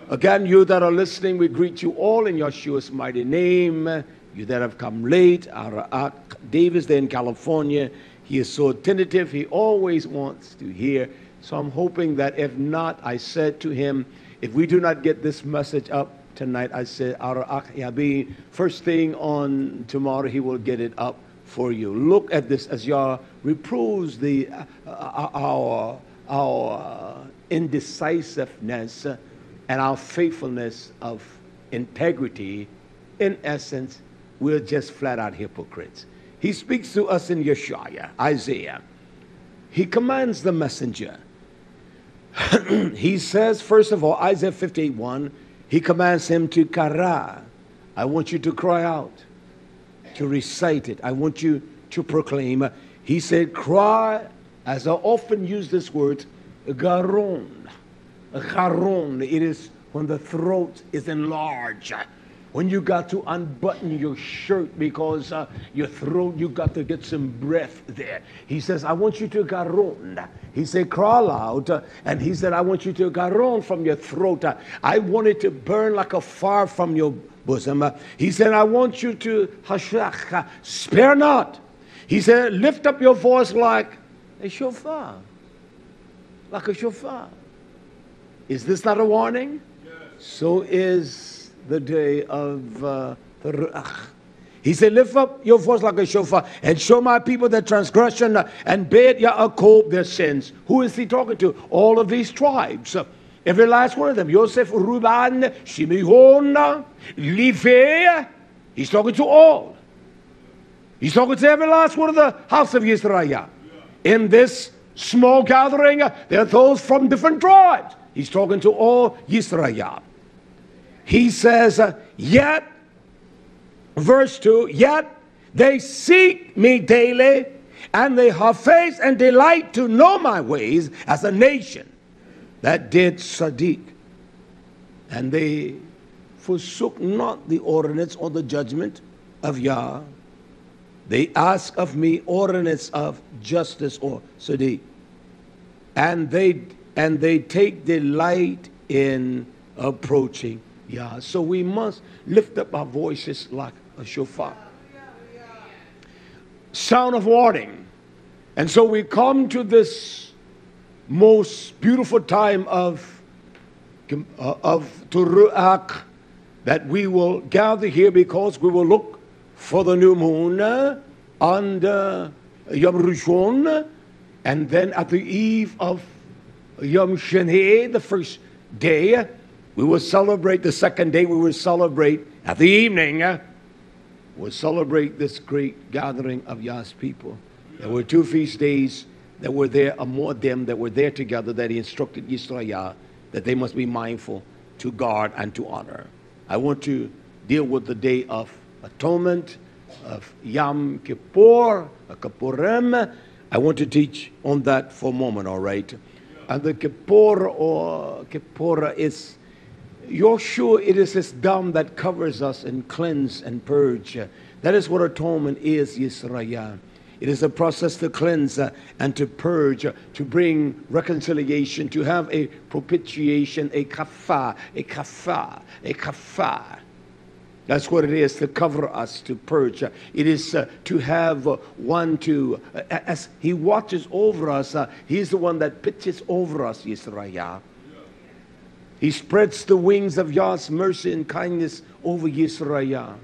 Again, you that are listening, we greet you all in Yeshua's mighty name. You that have come late, our Ark Davis there in California, he is so attentive. He always wants to hear. So I'm hoping that if not, I said to him, if we do not get this message up tonight, I said, our Ark Yabi, first thing on tomorrow, he will get it up for you. Look at this as Yah reproves the, uh, our, our indecisiveness and our faithfulness of integrity. In essence, we're just flat-out hypocrites. He speaks to us in Yeshaya, Isaiah. He commands the messenger. He says, first of all, Isaiah fifty-eight one, he commands him to kara. I want you to cry out, to recite it. I want you to proclaim. He said, cry, as I often use this word, garon. Garon, it is when the throat is enlarged. When you got to unbutton your shirt because uh, your throat, you got to get some breath there. He says, I want you to garon. He said, crawl out. Uh, and he said, I want you to garon from your throat. Uh, I want it to burn like a fire from your bosom. Uh, he said, I want you to hashach, uh, spare not. He said, lift up your voice like a shofar. Like a shofar. Is this not a warning? Yes. So is the day of uh, Teruach. He said, lift up your voice like a shofar and show my people their transgression and bear Yaakov their sins. Who is he talking to? All of these tribes. Every last one of them. Yosef, Reuben, Shimehon, Levi. He's talking to all. He's talking to every last one of the house of Yisrael. In this small gathering, there are those from different tribes. He's talking to all Yisrael. He says, uh, yet, verse two, yet they seek me daily, and they have faith and delight to know my ways as a nation that did Sadiq. And they forsook not the ordinance or the judgment of Yah. They ask of me ordinance of justice or Sadiq. And they, and they take delight in approaching Yah. So we must lift up our voices like a shofar. Sound of warning. And so we come to this most beautiful time of, uh, of Teruach, that we will gather here because we will look for the new moon under Yom Rishon, and then at the eve of Yom Sheni, the first day, we will celebrate the second day. We will celebrate at the evening. Uh, we'll celebrate this great gathering of Yah's people. There were two feast days that were there, or more of them that were there together, that he instructed Yisrael that they must be mindful to guard and to honor. I want to deal with the day of atonement, of Yom Kippur, Kippurim. I want to teach on that for a moment, all right? And the Kippur or Kippur is Yeshua, it is his dam that covers us and cleanse and purge. That is what atonement is, Yisrael. It is a process to cleanse and to purge, to bring reconciliation, to have a propitiation, a kafar, a kafar, a kafar. That's what it is, to cover us, to purge. It is uh, to have uh, one to, uh, as he watches over us, uh, he's the one that pitches over us, Yisrael. He spreads the wings of Yah's mercy and kindness over Yisrael.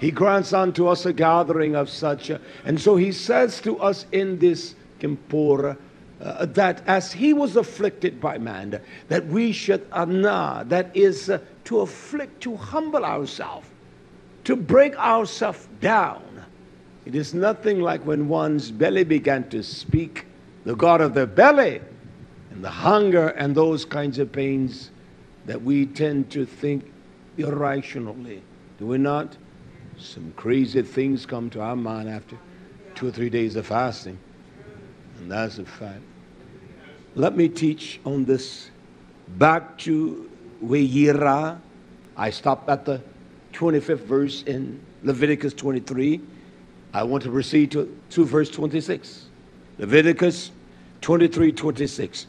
He grants unto us a gathering of such. And so he says to us in this Kippur uh, that as he was afflicted by man, that we should anah, that is uh, to afflict, to humble ourselves, to break ourselves down. It is nothing like when one's belly began to speak, the God of the belly, and the hunger and those kinds of pains that we tend to think irrationally. Do we not? Some crazy things come to our mind after two or three days of fasting. And that's a fact. Let me teach on this. Back to Weyira. I stopped at the twenty-fifth verse in Leviticus twenty-three. I want to proceed to, to verse twenty-six. Leviticus twenty-three, twenty-six.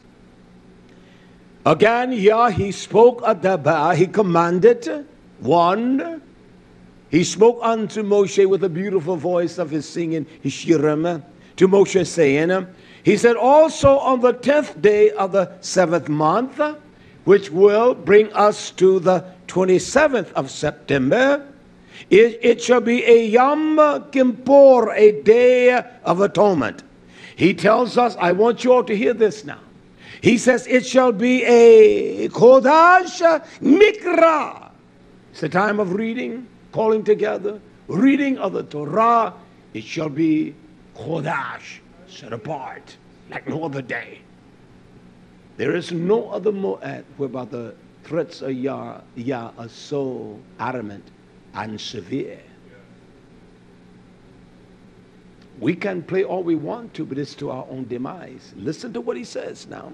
Again, yeah, he spoke at Adabah. He commanded one. He spoke unto Moshe with the beautiful voice of his singing, his shirim, to Moshe saying, he said, also on the tenth day of the seventh month, which will bring us to the twenty-seventh of September, it, it shall be a Yom Kippur, a day of atonement. He tells us, I want you all to hear this now. He says, it shall be a Kodesh Mikra. It's a time of reading, calling together, reading of the Torah. It shall be Kodesh, set apart, like no other day. There is no other Moed whereby the threats of Yah, Yah are so adamant and severe. We can play all we want to, but it's to our own demise. Listen to what he says now.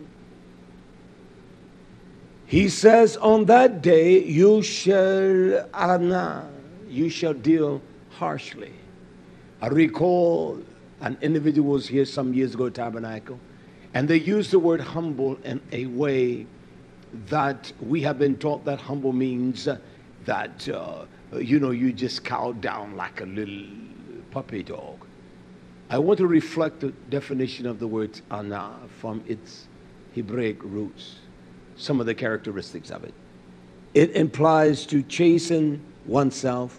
He says, on that day you shall arana, you shall deal harshly. I recall an individual was here some years ago, Tabernacle, and they used the word humble in a way that we have been taught that humble means that, uh, you know, you just cow down like a little puppy dog. I want to reflect the definition of the word ana from its Hebraic roots, some of the characteristics of it. It implies to chasten oneself,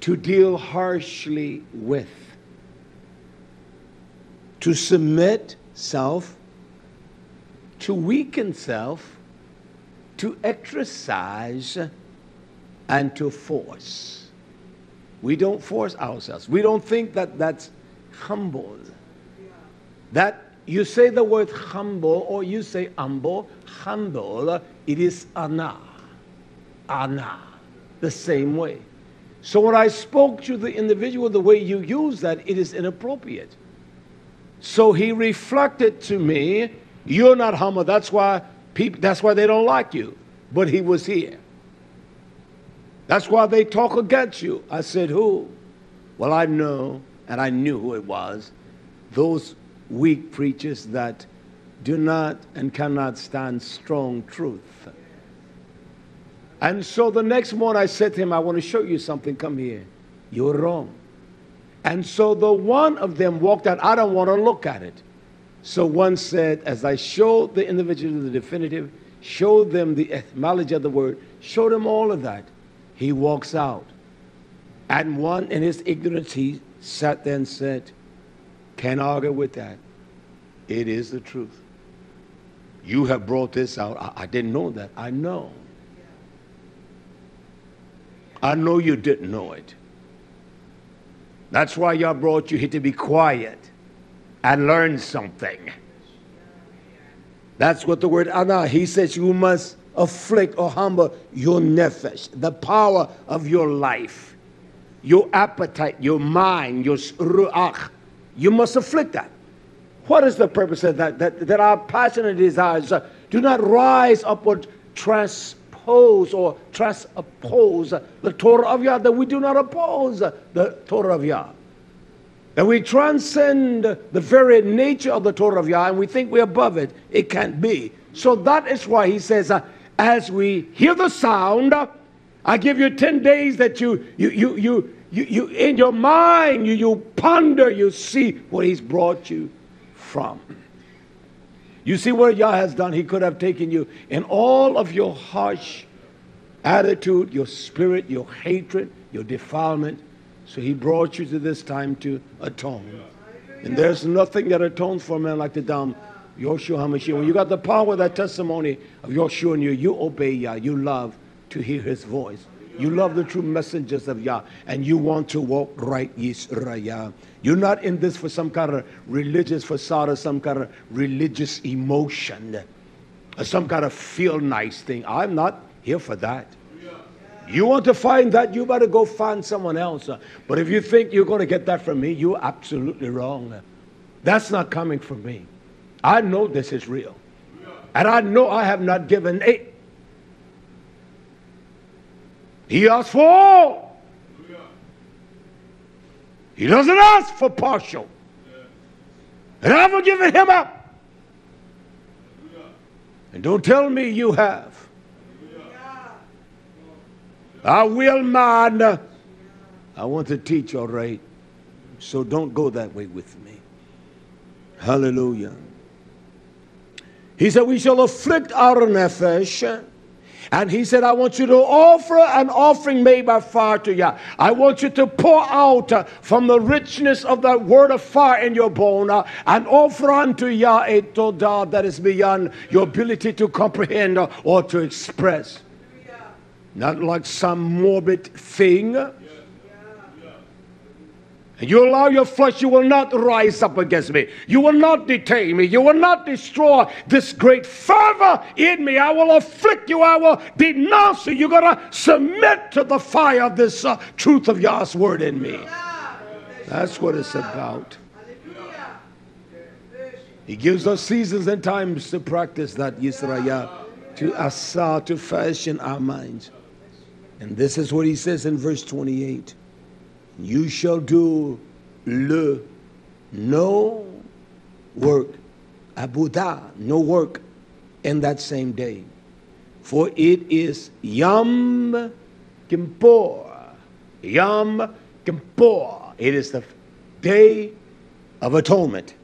to deal harshly with, to submit self, to weaken self, to exercise, and to force. We don't force ourselves. We don't think that that's humbled. That you say the word humble or you say humble, humble, it is ana, ana, the same way. So when I spoke to the individual, the way you use that, it is inappropriate. So he reflected to me, you're not humble. That's why people, that's why they don't like you. But he was here. That's why they talk against you. I said, who? Well, I know. And I knew who it was, those weak preachers that do not and cannot stand strong truth. And so the next morning I said to him, I want to show you something, come here. You're wrong. And so the one of them walked out, I don't want to look at it. So one said, as I showed the individual the definitive, showed them the etymology of the word, showed them all of that, he walks out. And one in his ignorance, he sat there and said, can't argue with that. It is the truth. You have brought this out. I, I didn't know that. I know. I know you didn't know it. That's why Yah brought you here to be quiet and learn something. That's what the word ana, he says you must afflict or humble your nefesh, the power of your life. Your appetite, your mind, your ruach. You must afflict that. What is the purpose of that? That, that our passionate desires uh, do not rise up or transpose or transoppose the Torah of Yah, that we do not oppose the Torah of Yah. That we transcend the very nature of the Torah of Yah and we think we're above it. It can't be. So that is why he says, uh, as we hear the sound, uh, I give you ten days that you, you, you, you, you, you in your mind, you, you ponder, you see where he's brought you from. You see what Yah has done. He could have taken you in all of your harsh attitude, your spirit, your hatred, your defilement. So he brought you to this time to atone. And there's nothing that atones for a man like the dumb Yoshua HaMashiach. When you got the power of that testimony of Yoshua in you, you obey Yah, you love to hear his voice. You love the true messengers of Yah and you want to walk right, Yisra'el. You're not in this for some kind of religious facade or some kind of religious emotion or some kind of feel nice thing. I'm not here for that. You want to find that, you better go find someone else. But if you think you're going to get that from me, you're absolutely wrong. That's not coming from me. I know this is real. And I know I have not given it. He asked for all. He doesn't ask for partial. And I will give him up. And don't tell me you have. I will mine. I want to teach, all right? So don't go that way with me. Hallelujah. He said, we shall afflict our nefesh. And he said, I want you to offer an offering made by fire to Yah. I want you to pour out uh, from the richness of that word of fire in your bone uh, and offer unto Yah a todah that is beyond your ability to comprehend uh, or to express. Yeah. Not like some morbid thing. Yeah. And you allow your flesh, you will not rise up against me. You will not detain me. You will not destroy this great fervor in me. I will afflict you. I will denounce you. You're going to submit to the fire of this uh, truth of Yah's word in me. That's what it's about. He gives us seasons and times to practice that, Yisra'el, to asa, to fashion our minds. And this is what he says in verse twenty-eight. You shall do le, no work, abuda, no work, in that same day. For it is Yom Kippur. Yom Kippur. It is the day of atonement.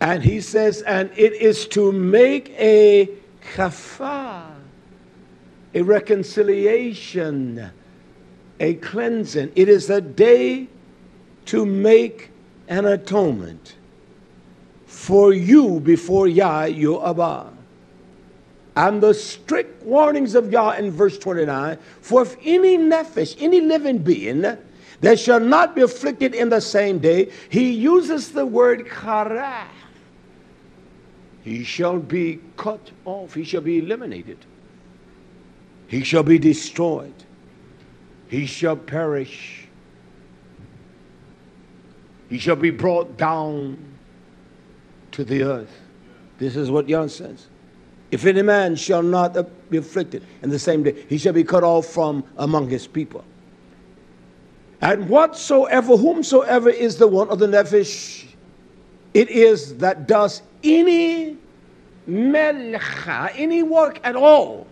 And he says, and it is to make a kafar, a reconciliation, a cleansing. It is a day to make an atonement for you before Yah, your Abba. And the strict warnings of Yah in verse twenty-nine, for if any nephesh, any living being, that shall not be afflicted in the same day, he uses the word kara. He shall be cut off. He shall be eliminated. He shall be destroyed. He shall perish. He shall be brought down to the earth. This is what Yah says. If any man shall not be afflicted in the same day, he shall be cut off from among his people. And whatsoever, whomsoever is the one of the nephesh, it is that does any melcha, any work at all,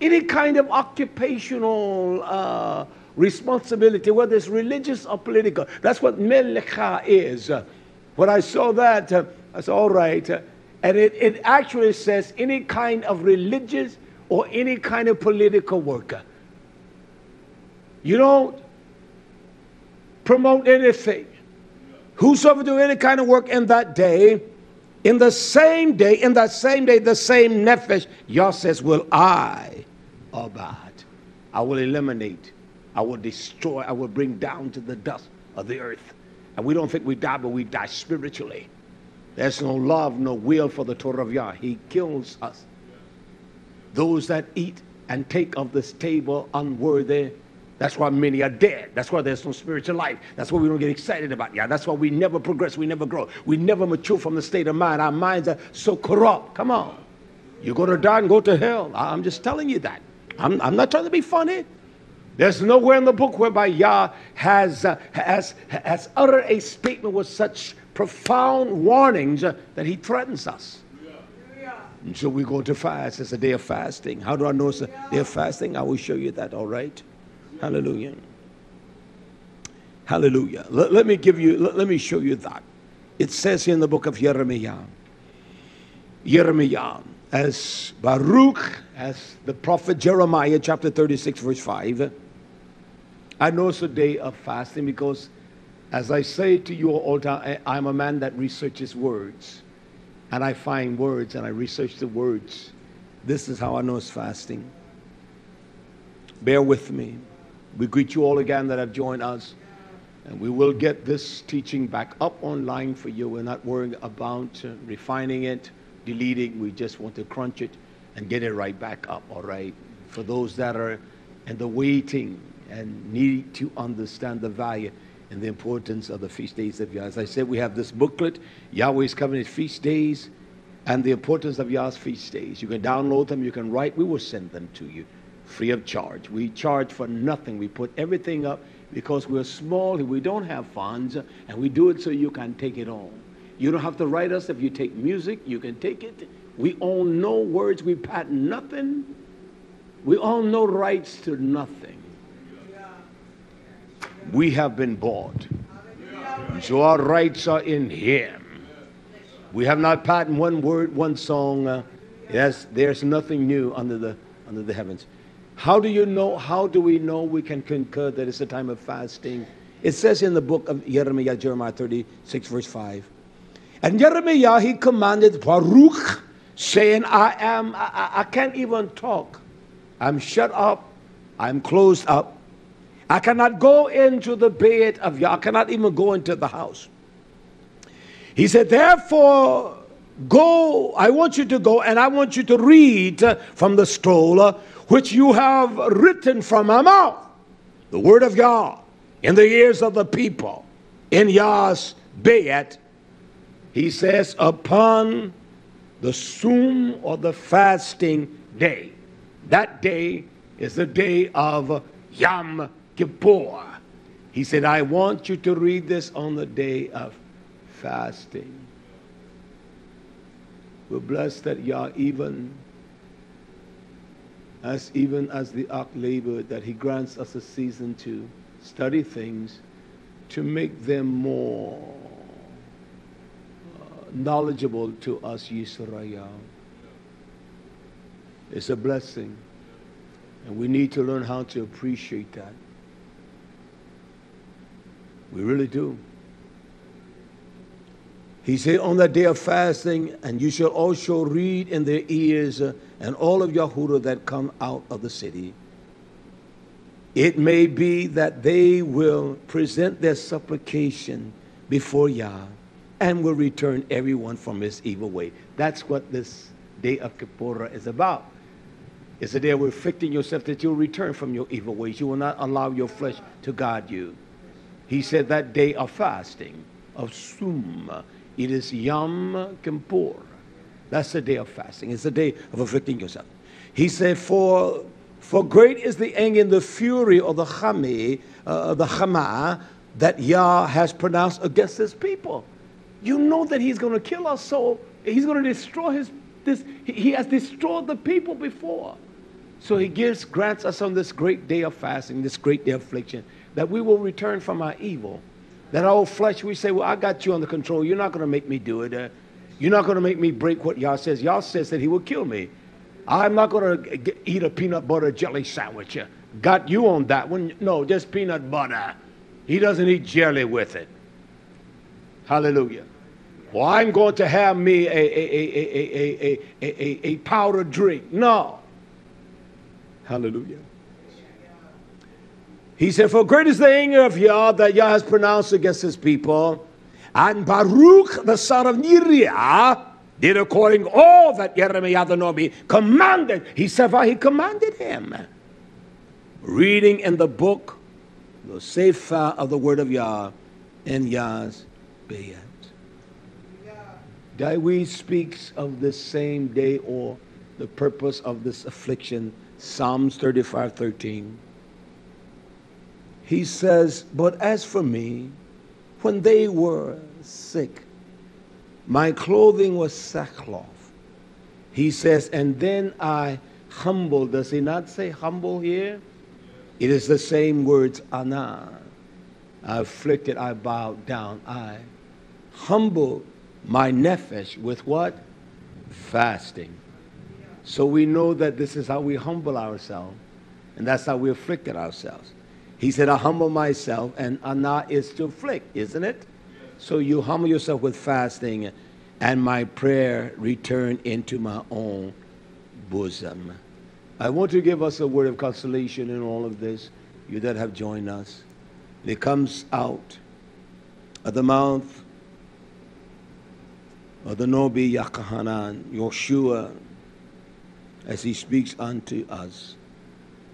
any kind of occupational uh, responsibility, whether it's religious or political. That's what melcha is. Uh, when I saw that, uh, I said, all right. Uh, and it, it actually says any kind of religious or any kind of political worker. You don't promote anything. Whosoever do any kind of work in that day, in the same day, in that same day, the same nephesh, Yah says, will I abad. I will eliminate. I will destroy. I will bring down to the dust of the earth. And we don't think we die, but we die spiritually. There's no love, no will for the Torah of Yah. He kills us. Those that eat and take of this table unworthy, that's why many are dead. That's why there's no spiritual life. That's why we don't get excited about Yah. That's why we never progress. We never grow. We never mature from the state of mind. Our minds are so corrupt. Come on. You're going to die and go to hell. I'm just telling you that. I'm, I'm not trying to be funny. There's nowhere in the book whereby Yah has, uh, has, has uttered a statement with such profound warnings uh, that he threatens us. And so we go to fast. It's a day of fasting. How do I know it's a day of fasting? I will show you that, all right? Hallelujah. Hallelujah. Let, let me give you, let, let me show you that. It says here in the book of Jeremiah, Jeremiah, as Baruch, as the prophet Jeremiah, chapter thirty-six, verse five. I know it's a day of fasting because, as I say to you all time, I, I'm a man that researches words. And I find words and I research the words. This is how I know it's fasting. Bear with me. We greet you all again that have joined us. And we will get this teaching back up online for you. We're not worrying about uh, refining it, deleting. We just want to crunch it and get it right back up, all right? For those that are in the waiting and need to understand the value and the importance of the feast days of Yah. As I said, we have this booklet, Yahweh's Covenant Feast Days, and the importance of Yah's feast days. You can download them, you can write, we will send them to you free of charge. We charge for nothing. We put everything up because we're small and we don't have funds, and we do it so you can take it on. You don't have to write us. If you take music, you can take it. We own no words. We patent nothing. We own no rights to nothing. We have been bought. So our rights are in Him. We have not patented one word, one song. Uh, yes, there's nothing new under the, under the heavens. How do you know? How do we know we can concur that it's a time of fasting? It says in the book of Jeremiah, Jeremiah thirty-six, verse five. And Jeremiah, he commanded Baruch, saying, I am, I, I can't even talk. I'm shut up. I'm closed up. I cannot go into the bed of Yah. I cannot even go into the house. He said, therefore, go. I want you to go, and I want you to read from the scroll which you have written from my mouth, the word of Yah, in the ears of the people, in Yah's bed. He says, upon the Sum or the fasting day. That day is the day of Yom Kippur. He said, I want you to read this on the day of fasting. We're blessed that Yah, even as, even as the ark labored, that He grants us a season to study things, to make them more knowledgeable to us, Yisrael. It's a blessing, and we need to learn how to appreciate that. We really do. He said, on the day of fasting, and you shall also read in their ears, uh, and all of Yehudah that come out of the city. It may be that they will present their supplication before Yah, and will return everyone from his evil way. That's what this day of Kippur is about. It's a day of afflicting yourself, that you'll return from your evil ways. You will not allow your flesh to guide you. He said that day of fasting, of Sum, it is Yom Kippur. That's the day of fasting. It's the day of afflicting yourself. He said, for, for great is the anger and the fury of the Chama, uh, the Chama that Yah has pronounced against his people. You know that He's going to kill us, so He's going to destroy his, this, He has destroyed the people before. So He gives, grants us on this great day of fasting, this great day of affliction, that we will return from our evil. That our flesh, we say, well, I got you under control. You're not going to make me do it. Uh, you're not going to make me break what Yah says. Yah says that He will kill me. I'm not going to eat a peanut butter jelly sandwich. Uh, got you on that one. No, just peanut butter. He doesn't eat jelly with it. Hallelujah. Well, I'm going to have me a, a, a, a, a, a, a powdered drink. No. Hallelujah. He said, for great is the anger of Yah that Yah has pronounced against His people. And Baruch the son of Neriah did according to all that Jeremiah the Nobi commanded. He said, well, he commanded him. Reading in the book, the Sefer of the word of Yah in Yah's bed. Dawid speaks of this same day or the purpose of this affliction, Psalms thirty-five, thirteen. He says, but as for me, when they were sick, my clothing was sackcloth. He says, and then I humbled. Does he not say humble here? It is the same words, ana. I afflicted, I bowed down, I humbled my nephesh with what? Fasting. So we know that this is how we humble ourselves, and that's how we afflicted ourselves. He said, I humble myself, and ana is to afflict, isn't it? So you humble yourself with fasting, and my prayer returned into my own bosom. I want to give us a word of consolation in all of this, you that have joined us. It comes out of the mouth of the Nobi Yakahanan, Yoshua, as he speaks unto us.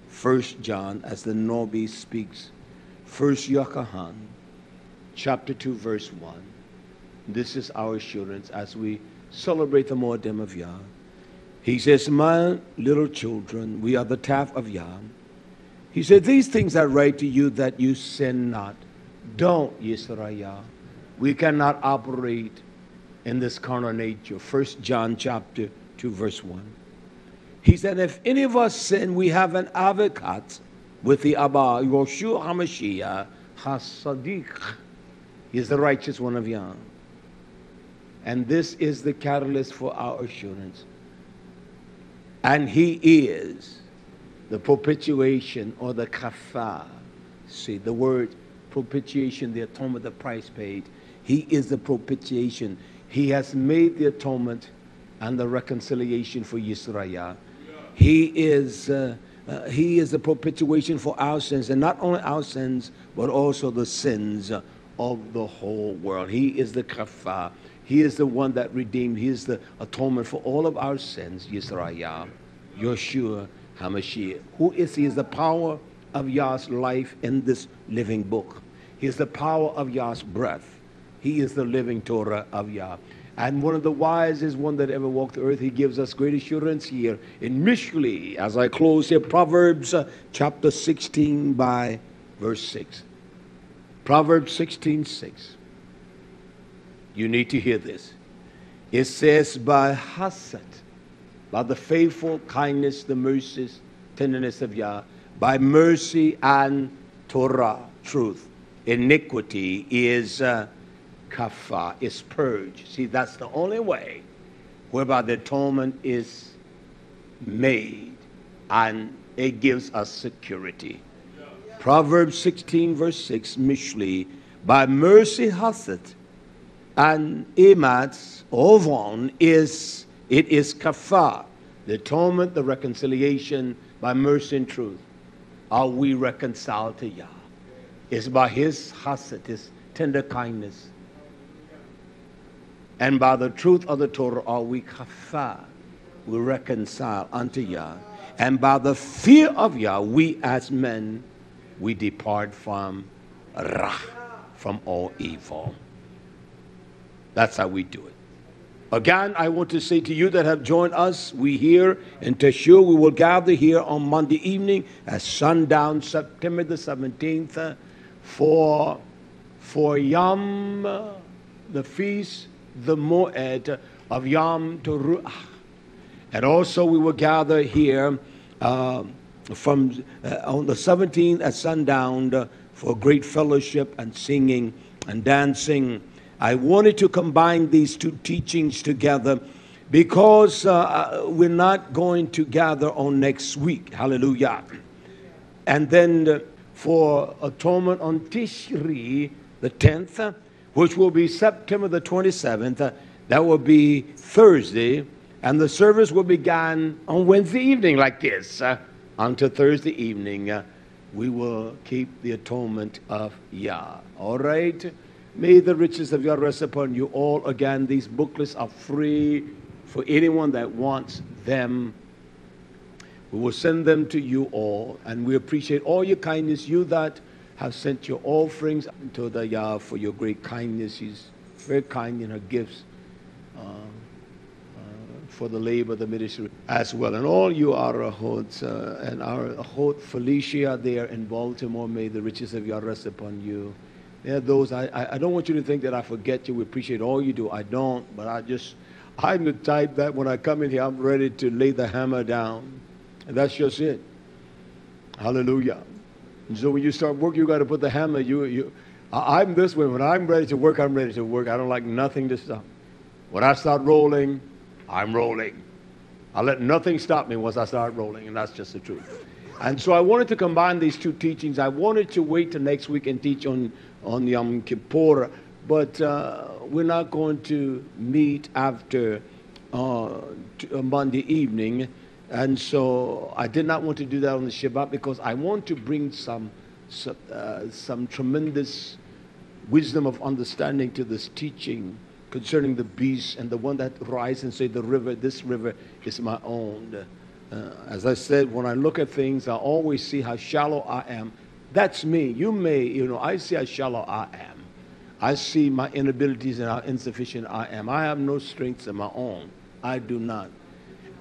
First John, as the Nobi speaks. First Yakahan, chapter two, verse one. This is our assurance as we celebrate the Moedim of Yah. He says, my little children, we are the Taf of Yah. He said, these things I write to you that you sin not. Don't, Yisra'yah. We cannot operate in this carnal nature. First John chapter two, verse one. He said, if any of us sin, we have an advocate with the Abba, Yeshua HaMashiach, HaSadiq. He is the righteous one of Yah. And this is the catalyst for our assurance. And he is the propitiation or the kafar. See, the word propitiation, the atonement, the price paid. He is the propitiation. He has made the atonement and the reconciliation for Yisra'yah. Yeah. He is uh, uh, He is the propitiation for our sins, and not only our sins, but also the sins of the whole world. He is the kafar. He is the one that redeemed. He is the atonement for all of our sins, Yisra'yah, Yeshua HaMashiach. Who is he? He is the power of Yah's life in this living book. He is the power of Yah's breath. He is the living Torah of Yah. And one of the wisest one that ever walked the earth. He gives us great assurance here in Mishli. As I close here, Proverbs chapter sixteen by verse six. Proverbs sixteen, six. You need to hear this. It says, by hasad, by the faithful kindness, the mercies, tenderness of Yah, by mercy and Torah, truth, iniquity is uh, kafar, is purged. See, that's the only way whereby the atonement is made, and it gives us security. Yeah. Yeah. Proverbs sixteen, verse six, Mishli, by mercy hasad, and Ematz, Ovon, is, it is kafar, the atonement, the reconciliation by mercy and truth. Are we reconciled to Yah? It's by His chesed, His tender kindness. And by the truth of the Torah are we kafar, we reconcile unto Yah. And by the fear of Yah, we as men, we depart from ra, from all evil. That's how we do it. Again, I want to say to you that have joined us, we here in Teshuvah, we will gather here on Monday evening at sundown, September the seventeenth, for, for Yom, the feast, the Moed of Yom Teruah. And also we will gather here uh, from uh, on the seventeenth at sundown uh, for great fellowship and singing and dancing. I wanted to combine these two teachings together because uh, we're not going to gather on next week. Hallelujah. And then uh, for atonement on Tishri, the tenth, uh, which will be September the twenty-seventh, uh, that will be Thursday. And the service will begin on Wednesday evening like this. Uh, until Thursday evening, uh, we will keep the atonement of Yah. All right. May the riches of Yah rest upon you all. Again, these booklets are free for anyone that wants them. We will send them to you all. And we appreciate all your kindness. You that have sent your offerings to the Yah for your great kindness. She's very kind in her gifts uh, uh, for the labor of the ministry as well. And all you are Ahots uh, and our Ahot Felicia there in Baltimore. May the riches of Yah rest upon you. Yeah, those, I, I don't want you to think that I forget you. We appreciate all you do. I don't, but I just, I'm the type that when I come in here, I'm ready to lay the hammer down. And that's just it. Hallelujah. And so when you start work, you got to put the hammer. You, you, I, I'm this way. When I'm ready to work, I'm ready to work. I don't like nothing to stop. When I start rolling, I'm rolling. I let nothing stop me once I start rolling, and that's just the truth. And so I wanted to combine these two teachings. I wanted to wait till next week and teach on, on Yom Kippur, but uh, we're not going to meet after uh, Monday evening. And so I did not want to do that on the Shabbat because I want to bring some, some, uh, some tremendous wisdom of understanding to this teaching concerning the beast and the one that rises and say, the river, this river is my own. Uh, as I said, when I look at things, I always see how shallow I am. That's me. You may, you know, I see how shallow I am. I see my inabilities and how insufficient I am. I have no strengths of my own. I do not.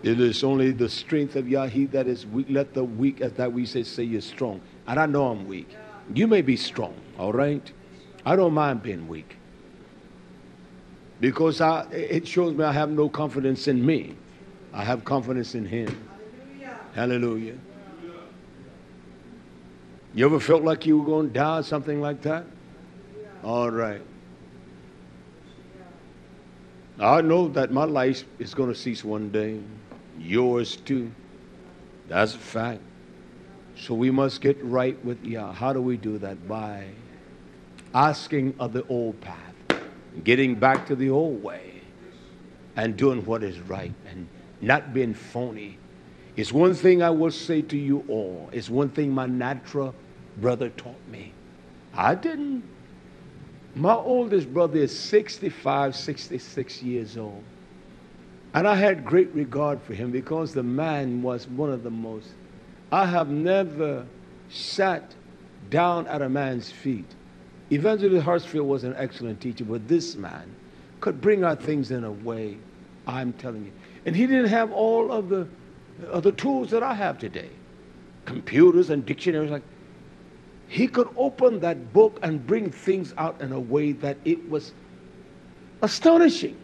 It is only the strength of Yah, he that is weak. Let the weak, as that we say, say you're strong. And I know I'm weak. You may be strong, all right? I don't mind being weak. Because I, it shows me I have no confidence in me. I have confidence in him. Hallelujah. Hallelujah. You ever felt like you were going to die or something like that? All right. I know that my life is going to cease one day. Yours too. That's a fact. So we must get right with Yah. How do we do that? By asking of the old path, getting back to the old way, and doing what is right, and not being phony. It's one thing I will say to you all. It's one thing my natural brother taught me. I didn't. My oldest brother is sixty-five, sixty-six years old. And I had great regard for him because the man was one of the most. I have never sat down at a man's feet. Evangelist Hartsfield was an excellent teacher, but this man could bring out things in a way, I'm telling you. And he didn't have all of the, of the tools that I have today, computers and dictionaries. Like, he could open that book and bring things out in a way that it was astonishing.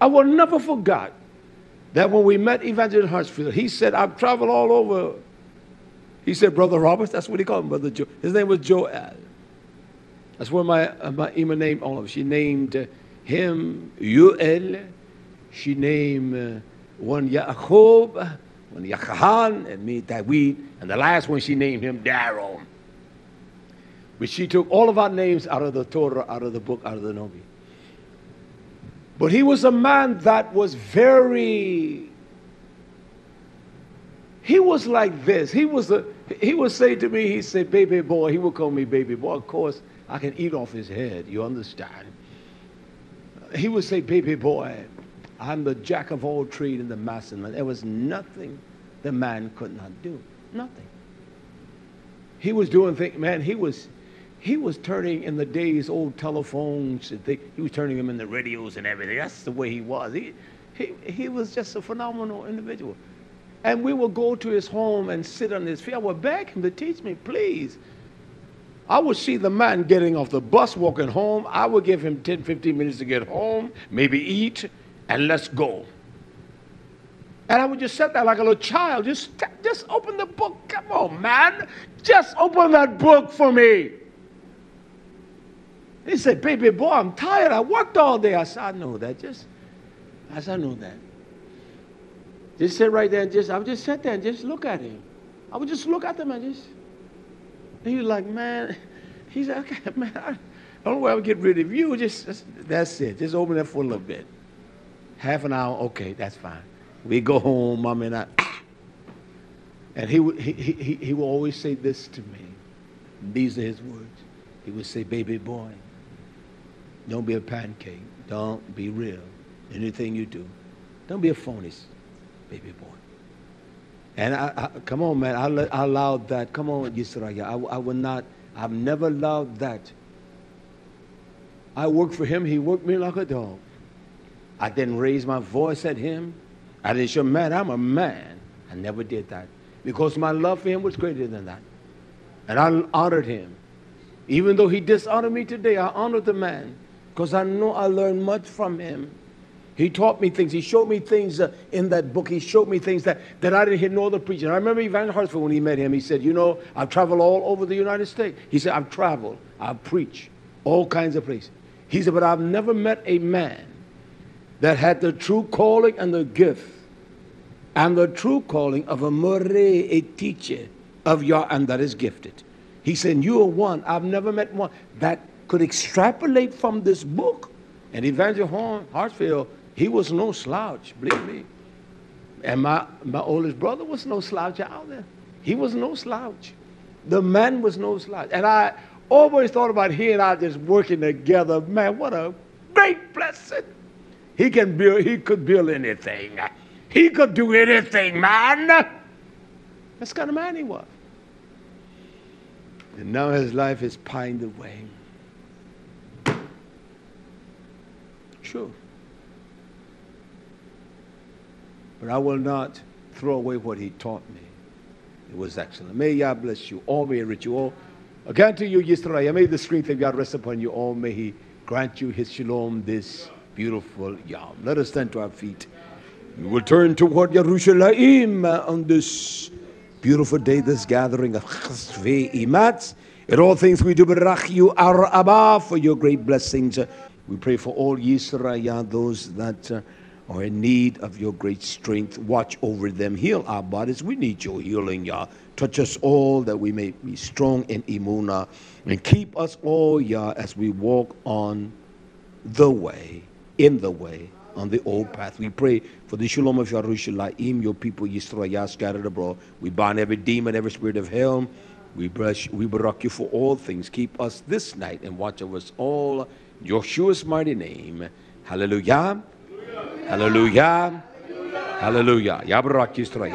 I will never forget that when we met Evangelist Hartsfield, he said, I've traveled all over. He said, Brother Roberts, that's what he called him, Brother Joe. His name was Joel. That's where my, uh, my Ima named all of them. She named uh, him Yoel. She named uh, one Yaakov, one Yakahan, and me, Dawid. And the last one, she named him Darrow. But she took all of our names out of the Torah, out of the book, out of the Nomi. But he was a man that was very... He was like this. He was a, he would say to me, he said, baby boy. He would call me baby boy. Of course, I can eat off his head. You understand? He would say, baby boy, I'm the jack of all trades and the master. There was nothing the man could not do. Nothing. He was doing things, man, he was, he was turning in the days old telephones. And things, he was turning them into radios and everything. That's the way he was. He, he, he was just a phenomenal individual. And we would go to his home and sit on his feet. I would beg him to teach me, please. I would see the man getting off the bus, walking home. I would give him ten, fifteen minutes to get home, maybe eat, and let's go. And I would just sit there like a little child. Just, just open the book. Come on, man. Just open that book for me. He said, baby boy, I'm tired. I worked all day. I said, I know that. Just, I said, I know that. Just sit right there and just, I would just sit there and just look at him. I would just look at him and just, and he was like, man, he said, okay, man, I don't know where I would get rid of you. Just, just, that's it. Just open it for a little bit. Half an hour, okay, that's fine. We go home, mom and I. And he would, he, he, he would always say this to me. These are his words. He would say, baby boy, don't be a pancake. Don't be real. Anything you do. Don't be a phony. Baby boy. And I, I, come on, man, I, I allowed that. Come on, Yisrael, I, I will not, I've never allowed that. I worked for him, he worked me like a dog. I didn't raise my voice at him. I didn't show, man, I'm a man. I never did that because my love for him was greater than that. And I honored him. Even though he dishonored me today, I honored the man because I know I learned much from him. He taught me things. He showed me things uh, in that book. He showed me things that, that I didn't hear no other preacher. I remember Evangelist Hartsfield when he met him. He said, you know, I've traveled all over the United States. He said, I've traveled. I've preached all kinds of places. He said, but I've never met a man that had the true calling and the gift and the true calling of a moreh, a teacher of Yah, and that is gifted. He said, you are one. I've never met one that could extrapolate from this book. And Evangelist Hartsfield, he was no slouch, believe me. And my, my oldest brother was no slouch out there. He was no slouch. The man was no slouch. And I always thought about he and I just working together. Man, what a great blessing. He can build, he could build anything. He could do anything, man. That's the kind of man he was. And now his life is pined away. sure. But I will not throw away what he taught me. It was excellent. May Yah bless you all, may he enrich you all. Again to you, Yisrael, may the strength of Yah rest upon you all. May he grant you his shalom this beautiful Yom. Let us stand to our feet. We will turn toward Yerushalayim on this beautiful day, this gathering of Chesed Imatz. In all things we do berach you, our Abba, for your great blessings. We pray for all Yisrael, those that are in need of your great strength. Watch over them. Heal our bodies. We need your healing, Yah. Touch us all that we may be strong in Imuna. And keep us all, Yah, as we walk on the way, in the way, on the old path. We pray for the shalom of Yerushalayim, your people, Yisrael, scattered abroad. We bind every demon, every spirit of hell. We bless, we barak you for all things. Keep us this night and watch over us all. Yeshua's mighty name. Hallelujah. Hallelujah. Hallelujah. Hallelujah. Yah barak Yisrael.